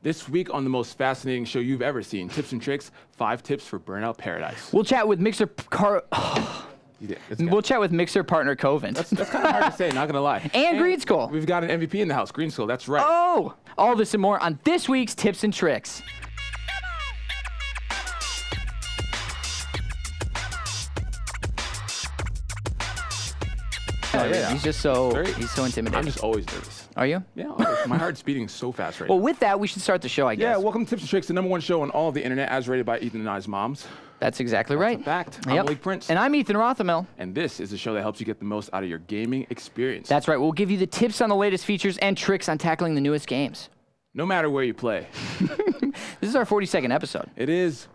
This week on the most fascinating show you've ever seen, Tips and Tricks, 5 Tips for Burnout Paradise. We'll chat with Mixer Mixer partner Covent. That's kind of hard to say, not going to lie. And Greenskull. We've got an MVP in the house, Greenskull, that's right. Oh! All this and more on this week's Tips and Tricks. Oh, yeah. He's just so intimidating. I'm just always nervous. Are you? Yeah, always. My heart's beating so fast right now. Well, with that, we should start the show, I guess. Yeah, welcome to Tips and Tricks, the #1 show on all of the internet, as rated by Ethan and I's moms. That's exactly right. That's a fact. Yep. I'm Blake Prince. And I'm Ethan Rothamel. And this is the show that helps you get the most out of your gaming experience. That's right. We'll give you the tips on the latest features and tricks on tackling the newest games. No matter where you play. This is our 42nd episode. It is.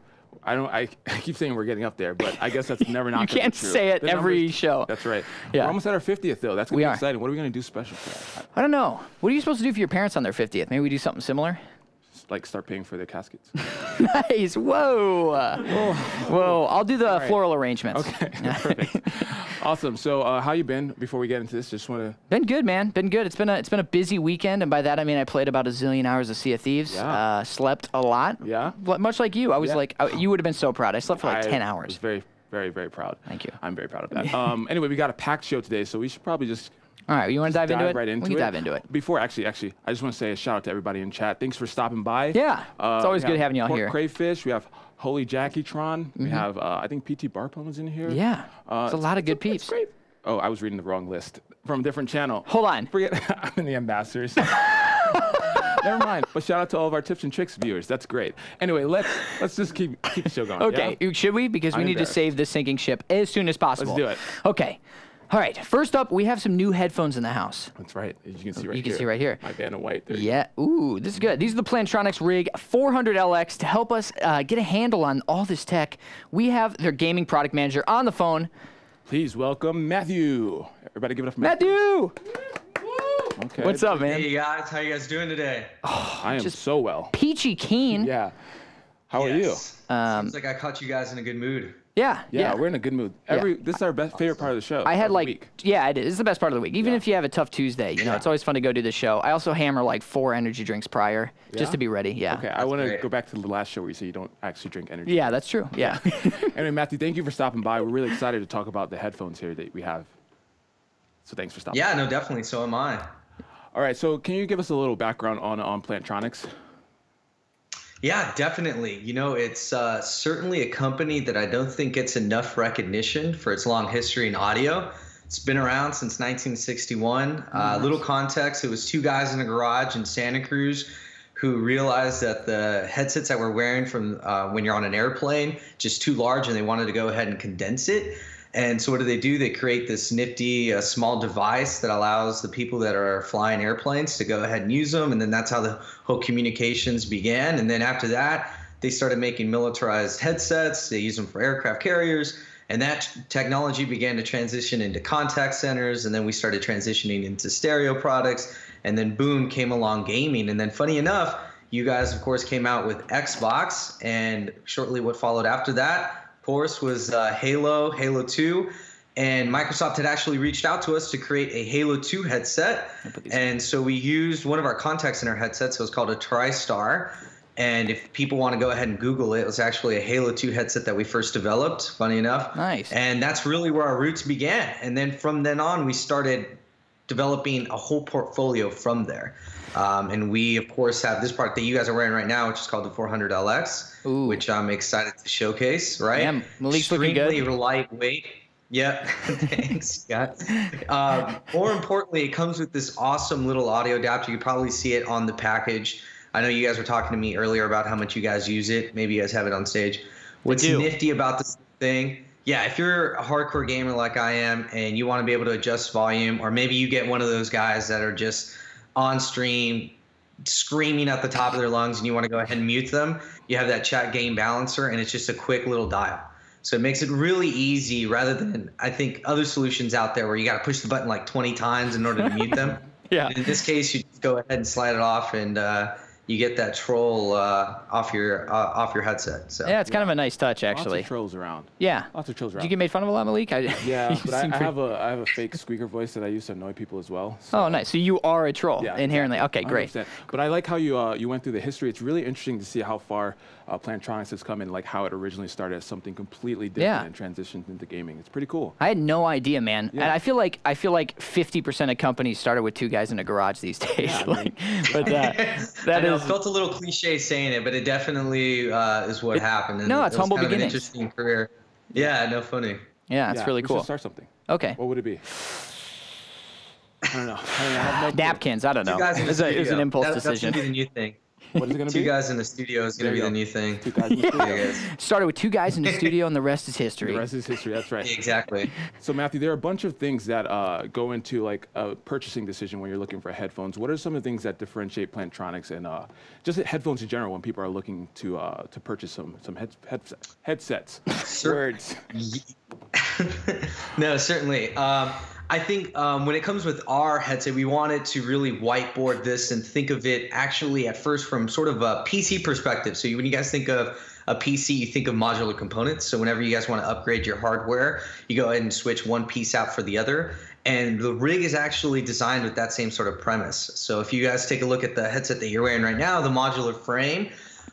I keep saying we're getting up there, but I guess that's never not true. You can't say it every show. That's right. Yeah. We're almost at our 50th, though. That's going to be exciting. What are we going to do special for that? I don't know. What are you supposed to do for your parents on their 50th? Maybe we do something similar? Just, like, start paying for their caskets. Nice. Whoa. Whoa. Whoa. I'll do the floral arrangements. Okay. Perfect. Awesome. So, how you been before we get into this? Just want to... Been good, man. Been good. It's been a busy weekend, and by that I mean I played about a zillion hours of Sea of Thieves. Yeah. Slept a lot. Yeah. Much like you. I was you would have been so proud. I slept for like 10 hours. I was very, very, very proud. Thank you. I'm very proud of that. Anyway, we got a packed show today, so we should probably just... All right, you want to dive into it? Right into we can dive into it. Before, actually, I just want to say a shout out to everybody in chat. Thanks for stopping by. Yeah, it's always good having y'all here. Crayfish, we have Holy Jackytron, we have I think PT Barplum is in here. Yeah, it's a lot of good peeps. Great. Oh, I was reading the wrong list from a different channel. Hold on, forget I'm in the ambassadors. Never mind. But shout out to all of our Tips and Tricks viewers. That's great. Anyway, let's just keep the show going. Okay, yeah? Should we? Because we need to save this sinking ship as soon as possible. Let's do it. Okay. All right, first up, we have some new headphones in the house. That's right. As you can see right here. You can see right here. My band of white. There. Yeah. Ooh, this is good. These are the Plantronics Rig 400 LX. To help us get a handle on all this tech, we have their gaming product manager on the phone. Please welcome Matthew. Everybody give it up for Matthew. Okay. What's up, man? Hey, guys. How you guys doing today? Oh, I am just so well. Peachy keen. Yeah. How are you? Seems like I caught you guys in a good mood. Yeah, yeah, we're in a good mood. This is our favorite part of the show. I had like, it is the best part of the week. Even if you have a tough Tuesday, you know, it's always fun to go do the show. I also hammer like 4 energy drinks prior just to be ready. Yeah. Okay, I want to go back to the last show where you said you don't actually drink energy. Yeah, that's true. Yeah. Anyway, Matthew, thank you for stopping by. We're really excited to talk about the headphones here that we have. So thanks for stopping. Yeah, no, definitely. So am I. All right. So can you give us a little background on Plantronics? Yeah, definitely. You know, it's certainly a company that I don't think gets enough recognition for its long history in audio. It's been around since 1961. Little context, it was 2 guys in a garage in Santa Cruz who realized that the headsets that we're wearing from when you're on an airplane just too large, and they wanted to go ahead and condense it. And so what do? They create this nifty small device that allows the people that are flying airplanes to go ahead and use them. And then that's how the whole communications began. And then after that, they started making militarized headsets. They use them for aircraft carriers. And that technology began to transition into contact centers. And then we started transitioning into stereo products. And then boom, came along gaming. And then funny enough, you guys, of course, came out with Xbox. And shortly what followed after that, of course, was Halo 2, and Microsoft had actually reached out to us to create a Halo 2 headset, and so we used one of our contact center headsets. It was called a TriStar, and if people want to go ahead and Google it, it was actually a Halo 2 headset that we first developed, funny enough. Nice. And that's really where our roots began, and then from then on, we started developing a whole portfolio from there. And we, of course, have this part that you guys are wearing right now, which is called the 400 LX, Ooh. Which I'm excited to showcase, right? Yeah, Malik's looking good. Extremely lightweight. Yep. Thanks, Scott. More importantly, it comes with this awesome little audio adapter. You can probably see it on the package. I know you guys were talking to me earlier about how much you guys use it. Maybe you guys have it on stage. What's nifty about this thing... Yeah, if you're a hardcore gamer like I am and you want to be able to adjust volume, or maybe you get one of those guys that are just on stream screaming at the top of their lungs and you want to go ahead and mute them, you have that chat game balancer, and it's just a quick little dial. So it makes it really easy rather than, I think, other solutions out there where you got to push the button like 20 times in order to mute them. Yeah. And in this case, you just go ahead and slide it off and you get that troll off your headset. So yeah, it's kind of a nice touch, actually. Lots of trolls around. Yeah, lots of trolls around. Did you get made fun of a lot, Malik? Yeah, but I have a fake squeaker voice that I use to annoy people as well. So. Oh, nice. So you are a troll inherently. Okay, great. 100%. But I like how you you went through the history. It's really interesting to see how far Plantronics has come and like how it originally started as something completely different and transitioned into gaming. It's pretty cool. I had no idea, man. Yeah. And I feel like 50% of companies started with two guys in a garage these days. Yeah, like, but that is. It felt a little cliche saying it, but it definitely is what happened. And no, it's humble beginnings. An interesting career. Yeah, no funny. Yeah, it's really cool. We should start something. Okay. What would it be? I don't know. Napkins. I don't know. It was an impulse decision. That's gonna be the new thing. What is it gonna be? Two guys in the studio is gonna be the new thing. Two guys in the studio. Started with two guys in the studio, and the rest is history. The rest is history. That's right. Exactly. So Matthew, there are a bunch of things that go into like a purchasing decision when you're looking for headphones. What are some of the things that differentiate Plantronics and just headphones in general when people are looking to purchase some headsets? Words. No, certainly. I think when it comes with our headset, we wanted to really whiteboard this and think of it actually at first from sort of a PC perspective. So when you guys think of a PC, you think of modular components. So whenever you guys want to upgrade your hardware, you go ahead and switch one piece out for the other. And the rig is actually designed with that same sort of premise. So if you guys take a look at the headset that you're wearing right now, the modular frame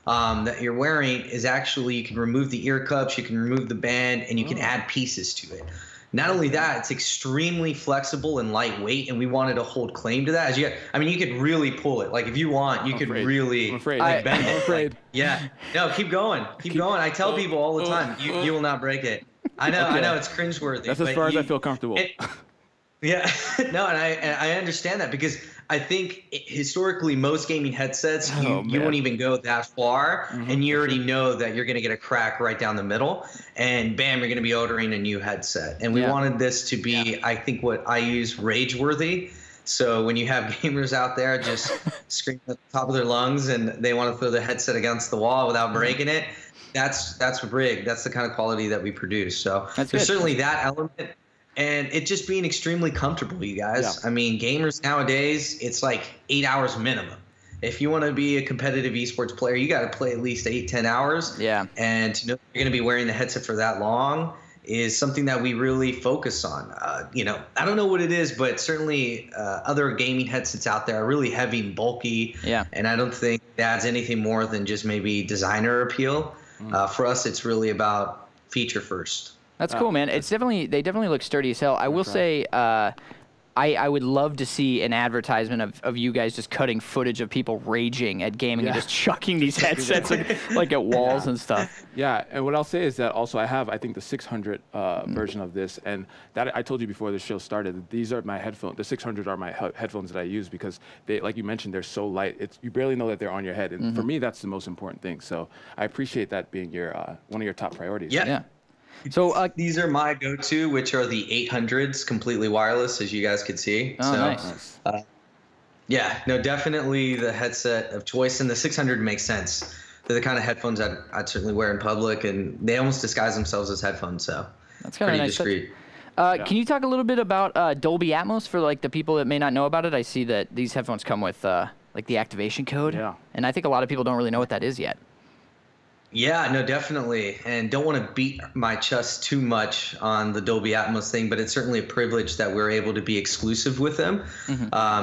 that you're wearing is actually, you can remove the ear cups, you can remove the band, and you can add pieces to it. Not only that, it's extremely flexible and lightweight, and we wanted to hold claim to that. As you get, I mean, you could really pull it. Like, if you want, you could really bend it. I'm afraid. Yeah. No, keep going. Keep going. I tell people all the time, you will not break it. I know. Okay. I know. It's cringeworthy. That's as far as I feel comfortable. Yeah. No, and I understand that because I think historically most gaming headsets, you won't even go that far, and you already know that you're going to get a crack right down the middle, and bam, you're going to be ordering a new headset. And we wanted this to be, I think what I use, rage-worthy. So when you have gamers out there just screaming at the top of their lungs and they want to throw the headset against the wall without breaking it, that's rig. That's the kind of quality that we produce. So there's certainly that element. And it just being extremely comfortable, you guys. Yeah. I mean, gamers nowadays, it's like 8 hours minimum. If you want to be a competitive esports player, you got to play at least 8, 10 hours. Yeah. And to know that you're going to be wearing the headset for that long is something that we really focus on. You know, I don't know what it is, but certainly other gaming headsets out there are really heavy and bulky. Yeah. And I don't think that's anything more than just maybe designer appeal. For us, it's really about feature first. That's cool, man. It's definitely, they definitely look sturdy as hell. I will say, I would love to see an advertisement of you guys just cutting footage of people raging at gaming and just chucking these headsets like at walls and stuff. Yeah, and what I'll say is that also I have, I think, the 600 version of this, and that I told you before the show started, these are my headphones. The 600 are my headphones that I use because they, like you mentioned, they're so light. It's, you barely know that they're on your head, and for me, that's the most important thing. So I appreciate that being your one of your top priorities. Yeah. So these are my go-to, which are the 800s, completely wireless, as you guys could see. Oh, so, nice. Yeah, no, definitely the headset of choice, and the 600 makes sense. They're the kind of headphones I'd certainly wear in public, and they almost disguise themselves as headphones, so that's pretty nice discreet. Can you talk a little bit about Dolby Atmos for like the people that may not know about it? I see that these headphones come with like the activation code, and I think a lot of people don't really know what that is yet. Yeah, no, definitely. And don't want to beat my chest too much on the Dolby Atmos thing, but it's certainly a privilege that we're able to be exclusive with them.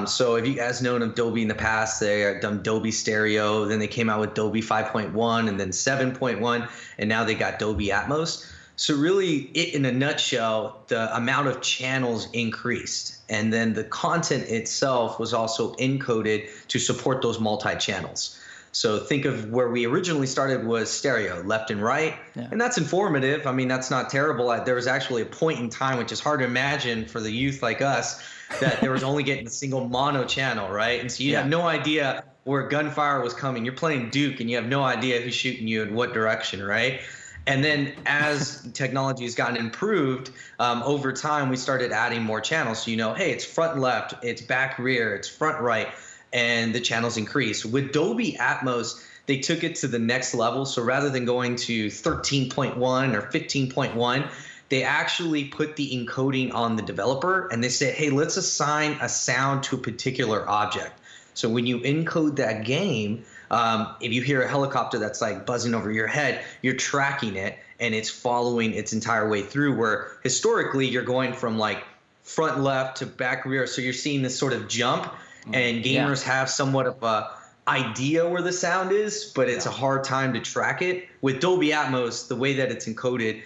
So if you guys known of Dolby in the past, they've done Dolby Stereo, then they came out with Dolby 5.1 and then 7.1, and now they got Dolby Atmos. So really, in a nutshell, the amount of channels increased, and then the content itself was also encoded to support those multi-channels. So think of where we originally started was stereo, left and right. Yeah. And that's informative. I mean, that's not terrible. There was actually a point in time, which is hard to imagine for the youth like us, that there was only getting a single mono channel, right? And so you have no idea where gunfire was coming. You're playing Duke, and you have no idea who's shooting you in what direction, right? And then as technology has gotten improved, over time, we started adding more channels. So you know, hey, it's front left, it's back rear, it's front right. And the channels increase. With Dolby Atmos, they took it to the next level. So rather than going to 13.1 or 15.1, they actually put the encoding on the developer, and they said, hey, let's assign a sound to a particular object. So when you encode that game, If you hear a helicopter that's like buzzing over your head, you're tracking it and it's following its entire way through, where historically you're going from like front left to back rear. So you're seeing this sort of jump, and gamers have somewhat of a idea where the sound is, but it's a hard time to track it. With Dolby Atmos, the way that it's encoded,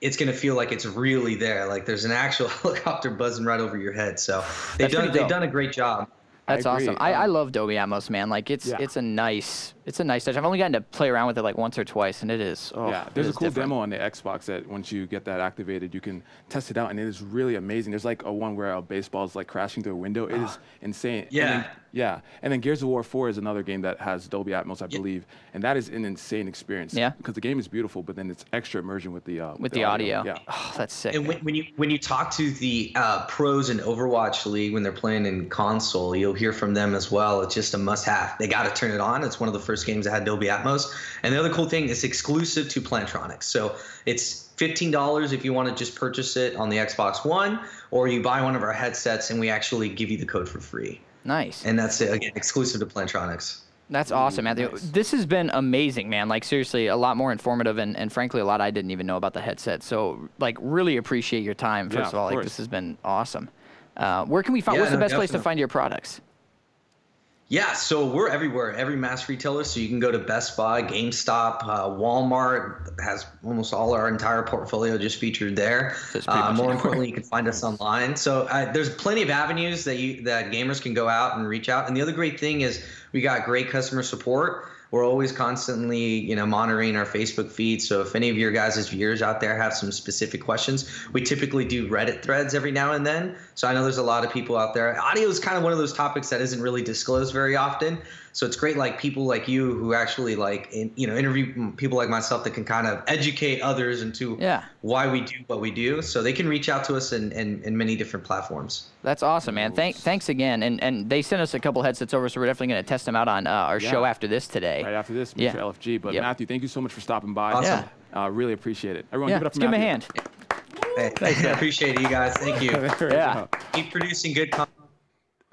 it's going to feel like it's really there. Like there's an actual helicopter buzzing right over your head. So they've done a great job. That's awesome. I love Dolby Atmos, man. Like it's a nice touch. I've only gotten to play around with it like once or twice, and it is there's a cool demo on the Xbox that once you get that activated, you can test it out, and it is really amazing. There's like a one where a baseball is like crashing through a window. It is insane. Yeah. And then Gears of War 4 is another game that has Dolby Atmos, I believe, and that is an insane experience. Yeah. Because the game is beautiful, but then it's extra immersion with the audio. Yeah. Oh, that's sick. And when you talk to the pros in Overwatch League when they're playing in console, you'll hear from them as well. It's just a must-have. They got to turn it on. It's one of the first games that had Dolby Atmos. And the other cool thing is exclusive to Plantronics. So it's $15 if you want to just purchase it on the Xbox One, or you buy one of our headsets and we actually give you the code for free. Nice. And that's, again, exclusive to Plantronics. That's awesome, Matthew. Nice. This has been amazing, man. Like, seriously, a lot more informative, and frankly, a lot I didn't even know about the headset. So, like, really appreciate your time, first of all. Like, this has been awesome. Where can we find, what's the best place to find your products? Yeah, so we're everywhere, every mass retailer. So you can go to Best Buy, GameStop, Walmart has almost all our entire portfolio just featured there. So more importantly, you can find us online. So there's plenty of avenues that gamers can go out and reach out. And the other great thing is we got great customer support. We're always constantly, monitoring our Facebook feed. So if any of your guys' viewers out there have some specific questions, we typically do Reddit threads every now and then. So I know there's a lot of people out there. Audio is kind of one of those topics that isn't really disclosed very often. So it's great, like people like you who actually interview people like myself that can kind of educate others into why we do what we do. So they can reach out to us in many different platforms. That's awesome, man. Thanks again. And they sent us a couple headsets over, so we're definitely going to test them out on our show after this today. Right after this, Mixer LFG. But Matthew, thank you so much for stopping by. Awesome. Really appreciate it. Everyone, give it up for Matthew. Give him a hand. Hey, thanks, I appreciate it, you guys. Thank you. Keep producing good content.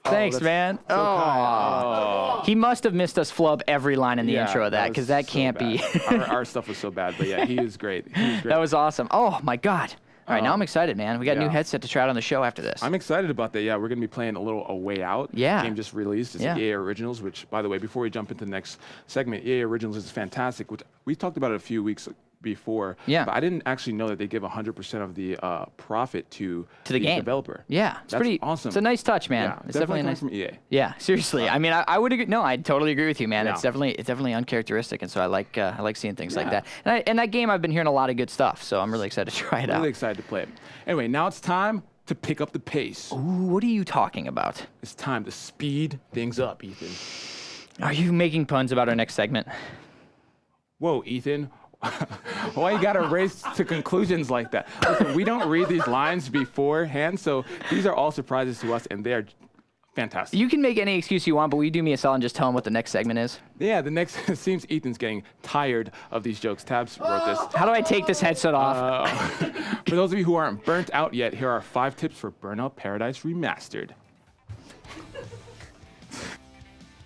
Thanks, man. So he must have missed us flub every line in the intro of that, because that can't be. our stuff was so bad, but yeah, he was great. That was awesome. Oh, my God. All right, now I'm excited, man. We got a new headset to try out on the show after this. I'm excited about that. Yeah, we're going to be playing A Way Out. Yeah. The game just released. It's EA Originals, which, by the way, before we jump into the next segment, EA Originals is fantastic, which we talked about it a few weeks ago. Before, but I didn't actually know that they give 100% of the profit to the game developer. Yeah, that's pretty awesome. It's a nice touch, man. Yeah, it's definitely nice from EA. Yeah, seriously. I mean, I would agree. No, I totally agree with you, man. Yeah. It's definitely uncharacteristic, and so I like seeing things like that. And that game, I've been hearing a lot of good stuff, so I'm really excited to try it out. Really excited to play it. Anyway, now it's time to pick up the pace. Ooh, what are you talking about? It's time to speed things up, Ethan. Are you making puns about our next segment? Whoa, Ethan. Why you gotta race to conclusions like that? Listen, we don't read these lines beforehand, so these are all surprises to us, and they are fantastic. You can make any excuse you want, but will you do me a solid and just tell them what the next segment is? Yeah, the next seems Ethan's getting tired of these jokes. Tabs wrote this. How do I take this headset off? For those of you who aren't burnt out yet, here are 5 tips for Burnout Paradise Remastered.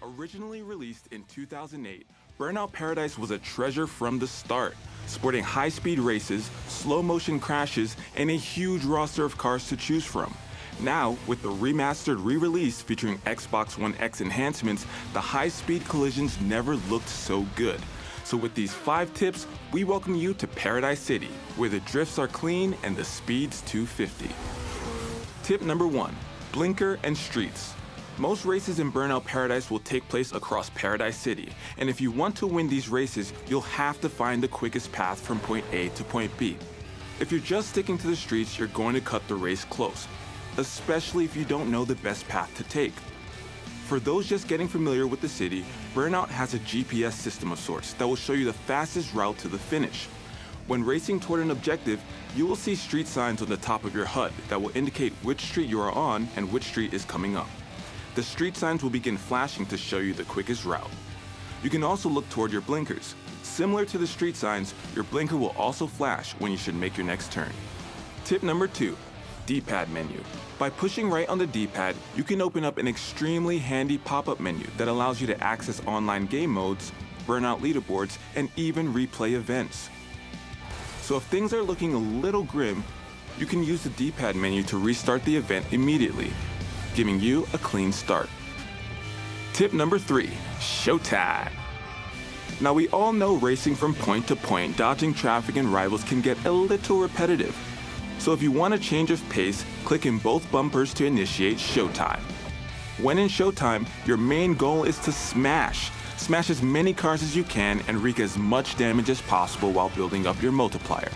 Originally released in 2008, Burnout Paradise was a treasure from the start, sporting high-speed races, slow-motion crashes, and a huge roster of cars to choose from. Now, with the remastered re-release featuring Xbox One X enhancements, the high-speed collisions never looked so good. So with these 5 tips, we welcome you to Paradise City, where the drifts are clean and the speed's 250. Tip number 1, blinker and streets. Most races in Burnout Paradise will take place across Paradise City, and if you want to win these races, you'll have to find the quickest path from point A to point B. If you're just sticking to the streets, you're going to cut the race close, especially if you don't know the best path to take. For those just getting familiar with the city, Burnout has a GPS system of sorts that will show you the fastest route to the finish. When racing toward an objective, you will see street signs on the top of your HUD that will indicate which street you are on and which street is coming up. The street signs will begin flashing to show you the quickest route. You can also look toward your blinkers. Similar to the street signs, your blinker will also flash when you should make your next turn. Tip number 2, D-pad menu. By pushing right on the D-pad, you can open up an extremely handy pop-up menu that allows you to access online game modes, burnout leaderboards, and even replay events. So if things are looking a little grim, you can use the D-pad menu to restart the event immediately, giving you a clean start. Tip number 3, showtime. Now we all know racing from point to point, dodging traffic and rivals can get a little repetitive. So if you want a change of pace, click in both bumpers to initiate showtime. When in showtime, your main goal is to smash. Smash as many cars as you can and wreak as much damage as possible while building up your multiplier.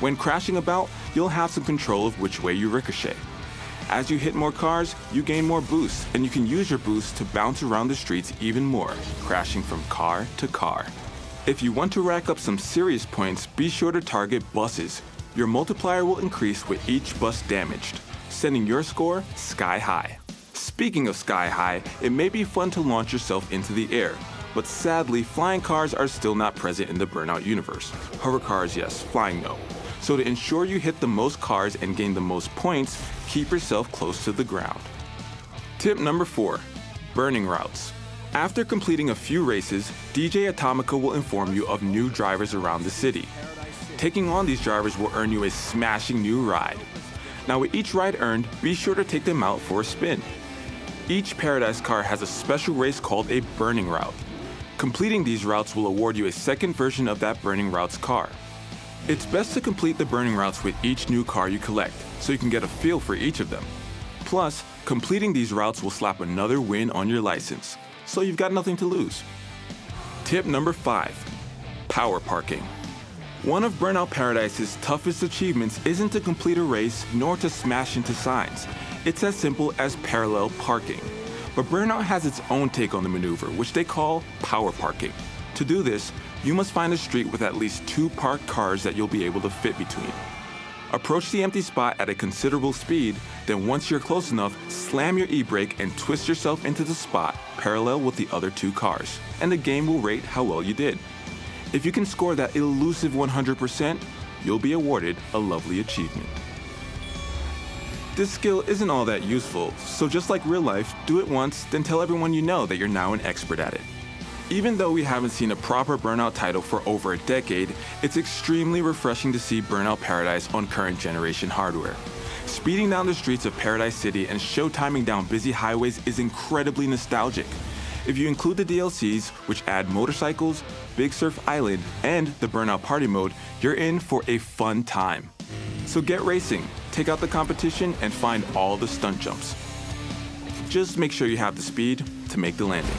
When crashing about, you'll have some control of which way you ricochet. As you hit more cars, you gain more boosts, and you can use your boosts to bounce around the streets even more, crashing from car to car. If you want to rack up some serious points, be sure to target buses. Your multiplier will increase with each bus damaged, sending your score sky high. Speaking of sky high, it may be fun to launch yourself into the air, but sadly, flying cars are still not present in the Burnout universe. Hover cars, yes, flying, no. So to ensure you hit the most cars and gain the most points, keep yourself close to the ground. Tip number 4, burning routes. After completing a few races, DJ Atomica will inform you of new drivers around the city. Taking on these drivers will earn you a smashing new ride. Now with each ride earned, be sure to take them out for a spin. Each Paradise car has a special race called a burning route. Completing these routes will award you a second version of that burning route's car. It's best to complete the burning routes with each new car you collect, so you can get a feel for each of them. Plus, completing these routes will slap another win on your license, so you've got nothing to lose. Tip number 5, power parking. One of Burnout Paradise's toughest achievements isn't to complete a race nor to smash into signs. It's as simple as parallel parking. But Burnout has its own take on the maneuver, which they call power parking. To do this, you must find a street with at least 2 parked cars that you'll be able to fit between. Approach the empty spot at a considerable speed, then once you're close enough, slam your e-brake and twist yourself into the spot parallel with the other 2 cars, and the game will rate how well you did. If you can score that elusive 100%, you'll be awarded a lovely achievement. This skill isn't all that useful, so just like real life, do it once, then tell everyone you know that you're now an expert at it. Even though we haven't seen a proper Burnout title for over a decade, it's extremely refreshing to see Burnout Paradise on current generation hardware. Speeding down the streets of Paradise City and showtiming down busy highways is incredibly nostalgic. If you include the DLCs, which add motorcycles, Big Surf Island, and the Burnout Party mode, you're in for a fun time. So get racing, take out the competition, and find all the stunt jumps. Just make sure you have the speed to make the landing.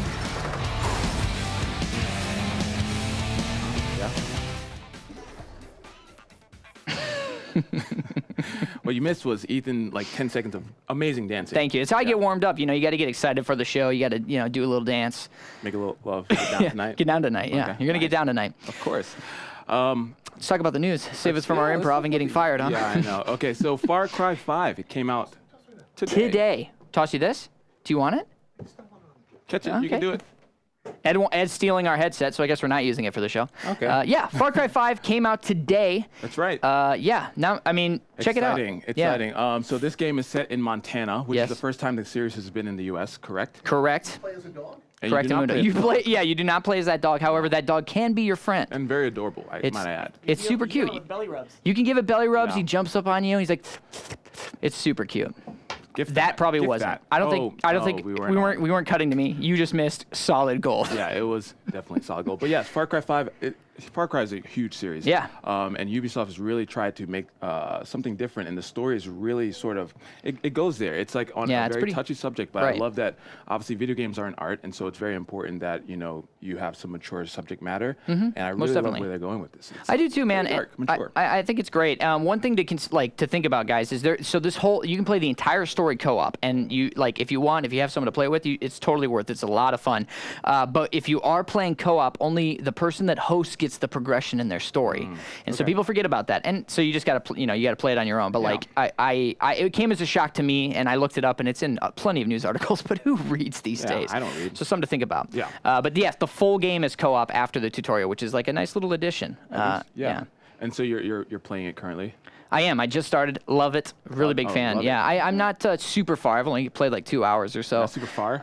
What you missed was Ethan, like 10 seconds of amazing dancing. Thank you. It's how I get warmed up. You know, you got to get excited for the show. You got to, you know, do a little dance. Make a little love. Get down tonight. Get down tonight. Yeah, okay. You're gonna get down tonight. Of course. Let's talk about the news. Save us from our improv and getting fired, huh? Yeah, I know. Okay, so Far Cry 5. It came out today. Toss you this. Do you want it? Catch it. Okay. You can do it. Ed's stealing our headset, so I guess we're not using it for the show. Okay. Yeah, Far Cry 5 came out today. That's right. Yeah. Now, I mean, check it out. Exciting. Yeah. So this game is set in Montana, which is the first time the series has been in the U.S. Correct? Correct. You play as a dog. You do not play as that dog. However, that dog can be your friend. And very adorable, I might add. It's super cute. You can give it belly rubs. Yeah. He jumps up on you. He's like, it's super cute. That probably wasn't. I don't think we weren't cutting to me. You just missed solid gold. Yeah, it was definitely solid gold. But yes, Far Cry 5. Far Cry is a huge series. Yeah. And Ubisoft has really tried to make something different, and the story is really sort of it goes there. It's like on a very touchy subject, but I love that. Obviously, video games are an art, and so it's very important that you have some mature subject matter. Mm-hmm. And I really love where they're going with this. It's I do too, man. Dark, I think it's great. One thing to think about, guys, is you can play the entire story co-op, and if you have someone to play with, it's totally worth it. It's a lot of fun. But if you are playing co-op, only the person that hosts gets the progression in their story, and so people forget about that, and so you just gotta play it on your own. But it came as a shock to me, and I looked it up, and it's in plenty of news articles. But who reads these days? I don't read. So something to think about. Yeah. But yes, the full game is co-op after the tutorial, which is like a nice little addition. And so you're playing it currently. I am. I just started. Love it. Really big fan. Yeah, I'm not super far. I've only played like 2 hours or so. Not super far.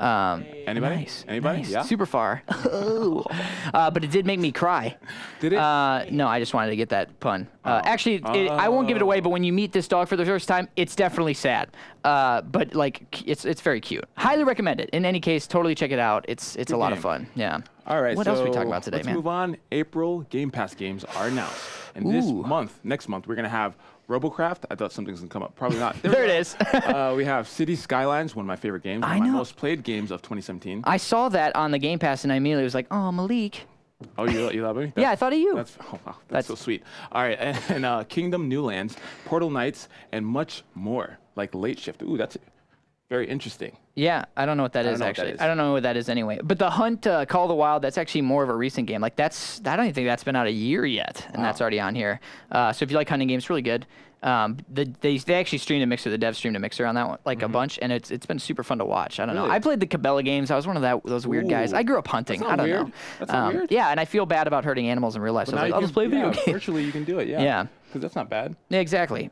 Anybody? Nice. Anybody? Nice. Yeah. Super far. But it did make me cry. Did it? No, I just wanted to get that pun. Actually, I won't give it away. But when you meet this dog for the first time, it's definitely sad. But like, it's very cute. Highly recommend it. In any case, totally check it out. It's a lot of fun. Yeah. All right. What else we talk about today, man? Let's move on. April Game Pass games are announced. And this month, next month, we're going to have Robocraft. I thought something's going to come up. Probably not. There it is. We have City Skylines, one of my favorite games. One of my most played games of 2017. I saw that on the Game Pass, and I immediately was like, oh, Malik. Oh, you love me? Yeah, I thought of you. That's, oh, wow, that's so sweet. All right. And Kingdom New Lands, Portal Knights, and much more, like Late Shift. Ooh, that's very interesting. Yeah, I don't know what that is, actually. I don't know what that is anyway. But The Hunt, Call of the Wild, that's actually more of a recent game. Like, I don't even think that's been out a year yet, and that's already on here. So if you like hunting games, it's really good. They actually streamed to Mixer, the dev streamed to Mixer on that one, like a bunch, and it's been super fun to watch. I don't know. I played the Cabela games. I was one of those weird guys. I grew up hunting. I don't know. That's not weird. Yeah, and I feel bad about hurting animals in real life. But so I was like, I'll just play video games. Virtually, you can do it. Yeah. Yeah. Because that's not bad. Yeah, exactly.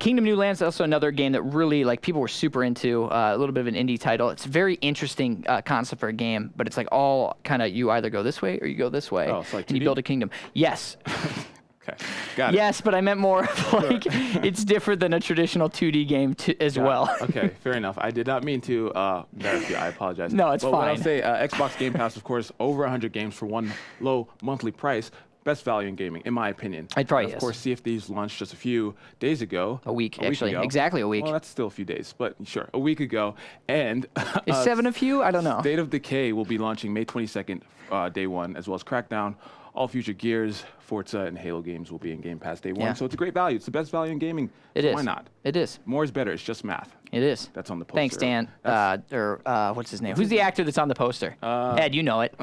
Kingdom New Lands is also another game that really like people were super into. A little bit of an indie title. It's a very interesting concept for a game, but it's like all kind of you either go this way or you go this way, oh, so like and you build a kingdom. Yes. Got it. Yes, but I meant more of like it's different than a traditional 2D game as well. Okay, fair enough. I did not mean to embarrass you. I apologize. No, it's fine. But I'll say Xbox Game Pass, of course, over 100 games for one low monthly price. Best value in gaming, in my opinion. I'd probably, and of course, Sea of Thieves launched just a few days ago. A week ago. Exactly a week. Well, that's still a few days, but sure, a week ago. And is seven a few? I don't know. State of Decay will be launching May 22nd, day one, as well as Crackdown. All future Gears, Forza, and Halo games will be in Game Pass day one. Yeah. So it's a great value. It's the best value in gaming. It is. Why not? It is. More is better. It's just math. It is. That's on the poster. Thanks, Dan. What's his name? Who's the actor that's on the poster? Ed, you know it.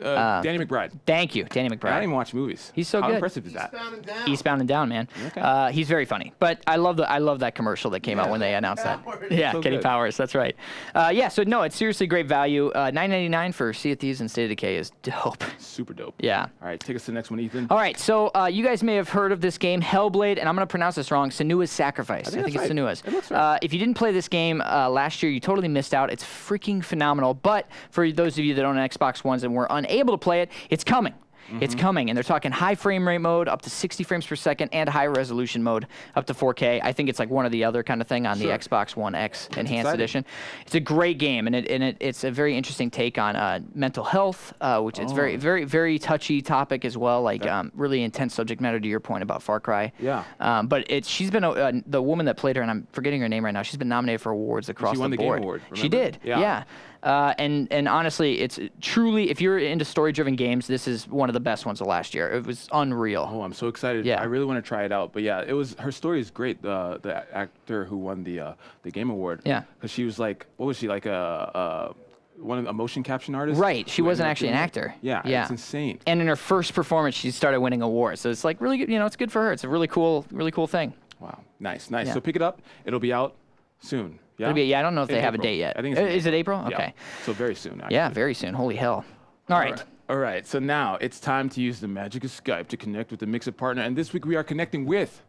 Danny McBride. Thank you, Danny McBride. I don't even watch movies. He's so good. How impressive is that? Eastbound and Down. Eastbound and Down, man. Okay. He's very funny. But I love that commercial that came out when they announced that. Yeah, so Kenny Powers. That's right. Yeah. So no, it's seriously great value. $9.99 for Sea of Thieves and State of Decay is dope. Super dope. Yeah. All right, take us to the next one, Ethan. All right. So you guys may have heard of this game, Hellblade, and I'm gonna pronounce this wrong. Senua's Sacrifice. I think it's Senua's. It looks right. If you didn't play this game last year, you totally missed out. It's freaking phenomenal. But for those of you that own Xbox Ones and were unable to play it, it's coming. It's coming, and they're talking high frame rate mode, up to 60 frames per second, and high resolution mode, up to 4K. I think it's like one or the other kind of thing on the Xbox One X Enhanced Edition. It's a great game, and it's a very interesting take on mental health, which it's very, very, very touchy topic as well, like really intense subject matter. To your point about Far Cry, yeah. But she's been the woman that played her, and I'm forgetting her name right now. She's been nominated for awards across the board. She won the Game Award. Remember? She did. Yeah. And honestly, it's truly, if you're into story-driven games, this is one of the best ones of last year. It was unreal. Oh, I'm so excited. Yeah. I really want to try it out. But yeah, it was, her story is great. The actor who won the Game Award. Yeah. Because she was like, what was she, like one of the motion caption artists? Right. She wasn't actually an actor. Yeah. Yeah. It's insane. And in her first performance, she started winning awards. So it's like really good. You know, it's good for her. It's a really cool thing. Wow. Nice. Nice. Yeah. So pick it up. It'll be out soon. Yeah. I don't know if they have a date yet. I think it's it April? Yeah. Okay. So very soon, actually. Yeah, very soon. Holy hell. All right. All right. So now it's time to use the magic of Skype to connect with the Mixer partner. And this week we are connecting with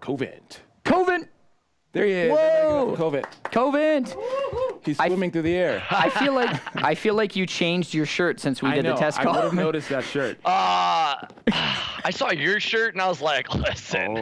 Covent. Covent! There he is. Whoa! Covent. Covent! He's swimming through the air. I feel like you changed your shirt since we did the test call. I would have noticed that shirt. I saw your shirt and I was like, listen.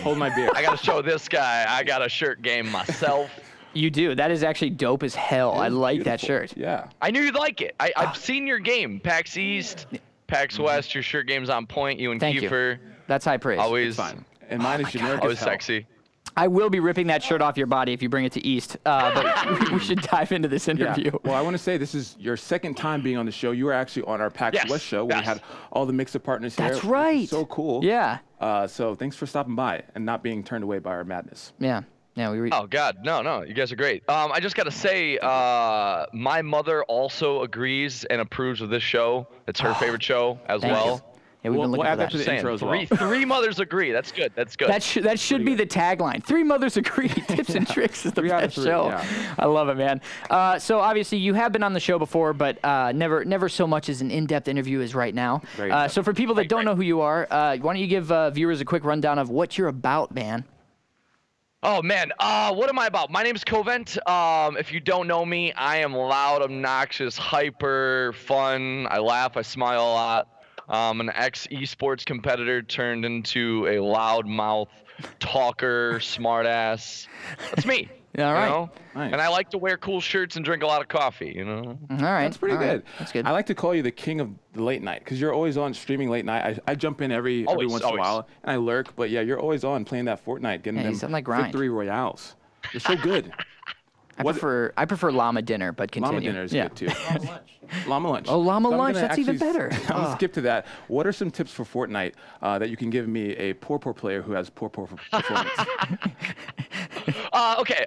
Hold my beer. I got to show this guy. I got a shirt game myself. You do. That is actually dope as hell. I like that shirt. Yeah. I knew you'd like it. I've seen your game. PAX East, PAX West, your shirt game's on point. You and Kiefer. That's high praise. Always fine. And mine is generic. Always sexy. I will be ripping that shirt off your body if you bring it to East, but we should dive into this interview. Yeah. Well, I want to say this is your second time being on the show. You were actually on our PAX West show when we had all the Mixer partners here. That's right. So cool. Yeah. So thanks for stopping by and not being turned away by our madness. Yeah. Yeah, oh God, no, you guys are great. I just gotta say, my mother also agrees and approves of this show. It's her favorite show as well. Yeah, we've been looking for that. To the intro as well. Three mothers agree. That's good. That's good. That should be the tagline. Three mothers agree. Tips and tricks is the best show. Yeah. I love it, man. So obviously you have been on the show before, but never so much as an in-depth interview as right now. So for people that don't know who you are, why don't you give viewers a quick rundown of what you're about, man? Oh, man. What am I about? My name is Covent. If you don't know me, I am loud, obnoxious, hyper, fun. I laugh. I smile a lot. I'm an ex-esports competitor turned into a loudmouth talker, smartass. That's me. All right. Nice. And I like to wear cool shirts and drink a lot of coffee, you know? All right. That's pretty good. That's good. I like to call you the king of the late night because you're always on streaming late night. I jump in every once in a while and I lurk, but yeah, you're always on playing that Fortnite, getting them victory royales. You're so good. I prefer llama dinner, but continue. Llama dinner is good too. Llama lunch. Llama lunch. Oh, llama lunch. That's even better. I'm gonna skip to that. What are some tips for Fortnite that you can give me, a poor player who has poor performance? Okay.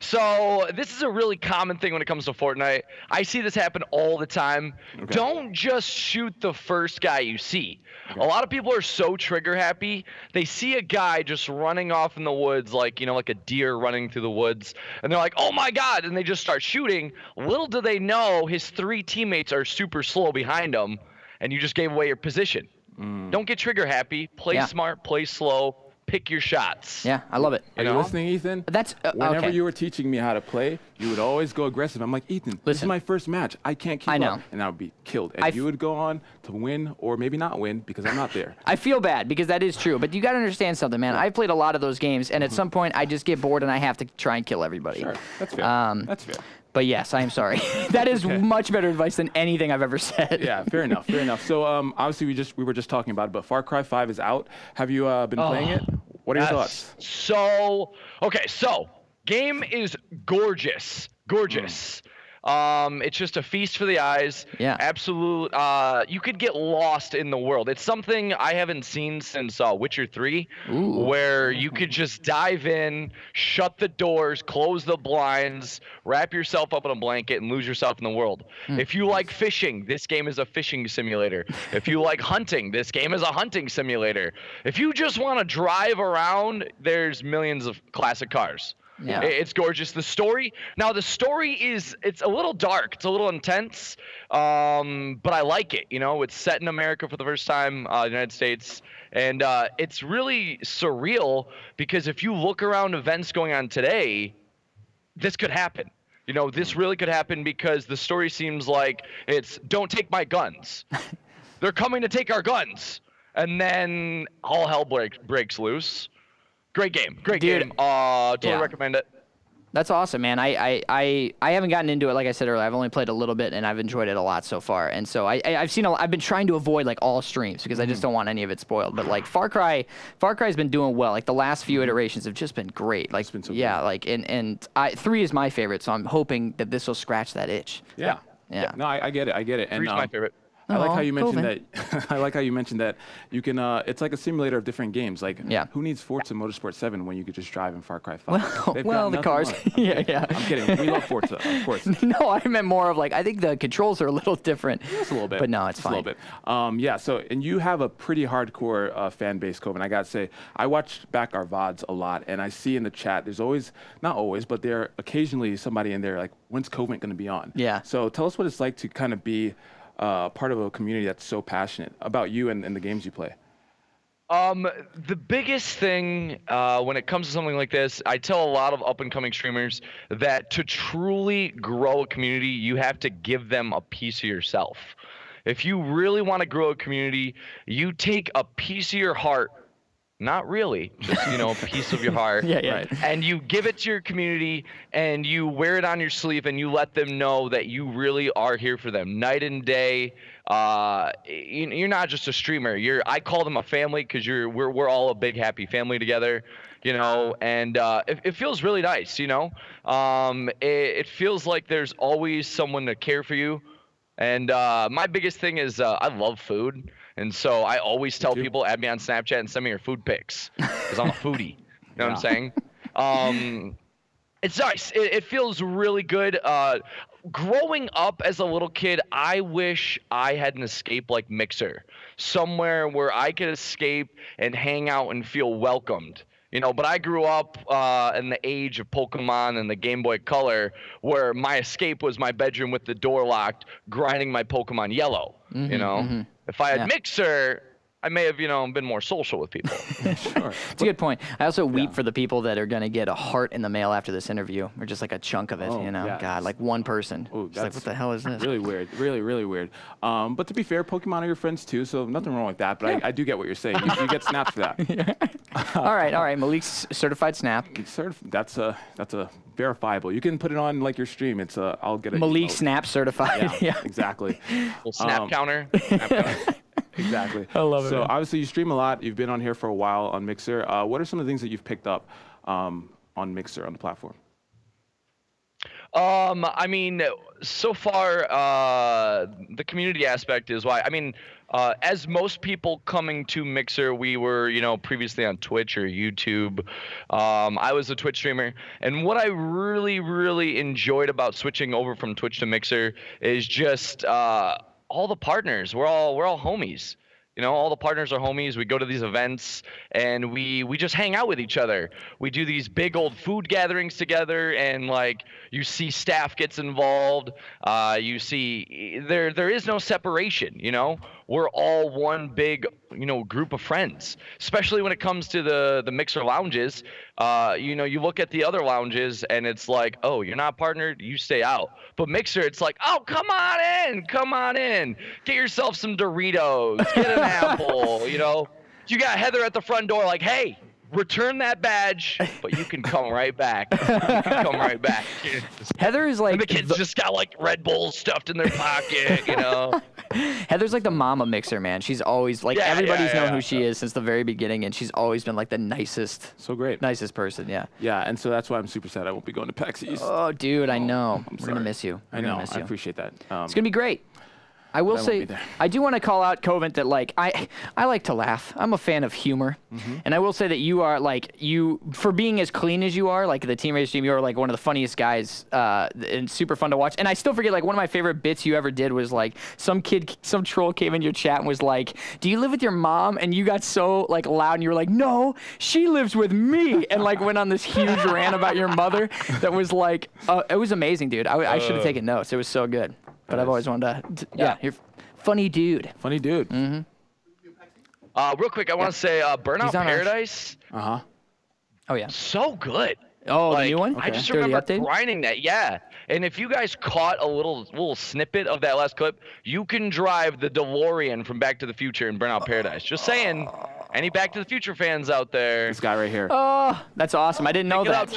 So this is a really common thing when it comes to Fortnite. I see this happen all the time. Okay. Don't just shoot the first guy you see. Okay. A lot of people are so trigger happy. They see a guy just running off in the woods, like, you know, like a deer running through the woods, and they're like, oh my God, and they just start shooting. Little do they know his three teammates are super slow behind him, and you just gave away your position. Mm. Don't get trigger happy. Play smart, play slow. Pick your shots. Yeah, I love it. Are you listening, Ethan? That's whenever you were teaching me how to play, you would always go aggressive. I'm like, Ethan, this is my first match. I can't keep up. And I would be killed. And you would go on to win or maybe not win because I'm not there. I feel bad because that is true. But you got to understand something, man. I've played a lot of those games, and at some point I just get bored and I have to try and kill everybody. Sure. That's fair. That's fair. But yes, I am sorry. That is much better advice than anything I've ever said. Yeah, fair enough, fair enough. So obviously we were just talking about it, but Far Cry 5 is out. Have you been playing it? What are your thoughts? So game is gorgeous, gorgeous. It's just a feast for the eyes. Yeah. Absolute. You could get lost in the world. It's something I haven't seen since Witcher 3, where you could just dive in, shut the doors, close the blinds, wrap yourself up in a blanket, and lose yourself in the world. If you like fishing, this game is a fishing simulator. If you like hunting, this game is a hunting simulator. If you just want to drive around, there's millions of classic cars. Yeah. It's gorgeous. The story is, it's a little dark, it's a little intense, but I like it. You know, it's set in America for the first time, the United States, and it's really surreal because if you look around events going on today, this could happen. You know, this really could happen because the story seems like it's, don't take my guns. They're coming to take our guns. And then all hell breaks loose. Great game. Great game. Totally recommend it. That's awesome, man. I haven't gotten into it, like I said earlier. I've only played a little bit, and I've enjoyed it a lot so far. And so I've been trying to avoid like all streams because I just don't want any of it spoiled. But like Far Cry's been doing well. Like the last few iterations have just been great. Like three is my favorite, so I'm hoping that this will scratch that itch. Yeah. No, I get it. I get it. Three's my favorite. I like how you mentioned that. I like how you mentioned that you can. It's like a simulator of different games. Like, who needs Forza Motorsport 7 when you could just drive in Far Cry 5? Well, the cars. I'm kidding. We love Forza, of course. No, I meant more of like, I think the controls are a little different. Just a little bit. But no, it's fine. A little bit. Yeah. So, and you have a pretty hardcore fan base, Covent. I gotta say, I watch back our VODs a lot, and I see in the chat there's always, not always, but there occasionally somebody in there like, when's Covent gonna be on? Yeah. So tell us what it's like to kind of be part of a community that's so passionate about you and the games you play. The biggest thing when it comes to something like this, I tell a lot of up-and-coming streamers that to truly grow a community, you have to give them a piece of yourself. If you really want to grow a community, you take a piece of your heart. Not really, just, you know, a piece of your heart. Right. And you give it to your community, and you wear it on your sleeve, and you let them know that you really are here for them, night and day. You're not just a streamer. I call them a family because we're all a big happy family together, you know. And it feels really nice, you know. It feels like there's always someone to care for you. And my biggest thing is I love food. And so I always tell people, add me on Snapchat and send me your food pics because I'm a foodie. You know what I'm saying? It's nice. It feels really good. Growing up as a little kid, I wish I had an escape like Mixer, somewhere where I could escape and hang out and feel welcomed. You know, but I grew up in the age of Pokemon and the Game Boy Color, where my escape was my bedroom with the door locked, grinding my Pokemon Yellow. Mm-hmm, you know, if I had Mixer, I may have, you know, been more social with people. Sure. It's a good point. I also weep for the people that are going to get a heart in the mail after this interview, or just like a chunk of it, you know. Yeah. God, like one person. Ooh, that's like, what the hell is this? Really weird. Really, really weird. But to be fair, Pokemon are your friends too, so nothing wrong with that. But I do get what you're saying. You get snapped for that. All right. Malik's certified snap. That's a verifiable. You can put it on like your stream. It's a, I'll get it. Malik snap certified. Yeah, exactly. Little snap counter. Snap counter. Exactly. I love it. So obviously you stream a lot. You've been on here for a while on Mixer. What are some of the things that you've picked up on Mixer, on the platform? I mean, so far the community aspect is why. I mean, as most people coming to Mixer, we were, you know, previously on Twitch or YouTube. I was a Twitch streamer. And what I really, really enjoyed about switching over from Twitch to Mixer is just all the partners. We're all homies. You know, all the partners are homies. We go to these events and we just hang out with each other. We do these big old food gatherings together, and like you see staff gets involved. You see there is no separation, you know. We're all one big, you know, group of friends, especially when it comes to the Mixer lounges. You know, you look at the other lounges and it's like, oh, you're not partnered, you stay out. But Mixer, it's like, oh, come on in. Get yourself some Doritos, get an apple, you know. You got Heather at the front door like, hey, return that badge, but you can come right back. Heather is like... And the kids just got like Red Bulls stuffed in their pocket, you know? Heather's like the mama Mixer, man. She's always like, everybody's known who she is since the very beginning, and she's always been like the nicest. So great. Nicest person, yeah. Yeah, and so that's why I'm super sad I won't be going to PAX East. Oh, dude, I know. We're going to miss you. I know, I appreciate that. It's going to be great. I will say, I do want to call out Covent that, like, I like to laugh. I'm a fan of humor. Mm-hmm. And I will say that you are, like, for being as clean as you are, like, the Team Rage team, you are, like, one of the funniest guys and super fun to watch. And I still forget, like, one of my favorite bits you ever did was, like, some troll came in your chat and was like, do you live with your mom? And you got so, like, loud and you were like, no, she lives with me. And, like, went on this huge rant about your mother that was, like, it was amazing, dude. I should have taken notes. It was so good. But I've always wanted to, you're funny dude. Funny dude. Mm-hmm. Real quick, I want to say Burnout Paradise. Oh, yeah. So good. Oh, like, the new one? Okay. I just remember grinding that, yeah. And if you guys caught a little snippet of that last clip, you can drive the DeLorean from Back to the Future in Burnout Paradise. Just saying, any Back to the Future fans out there. This guy right here. Oh, that's awesome. I didn't know that.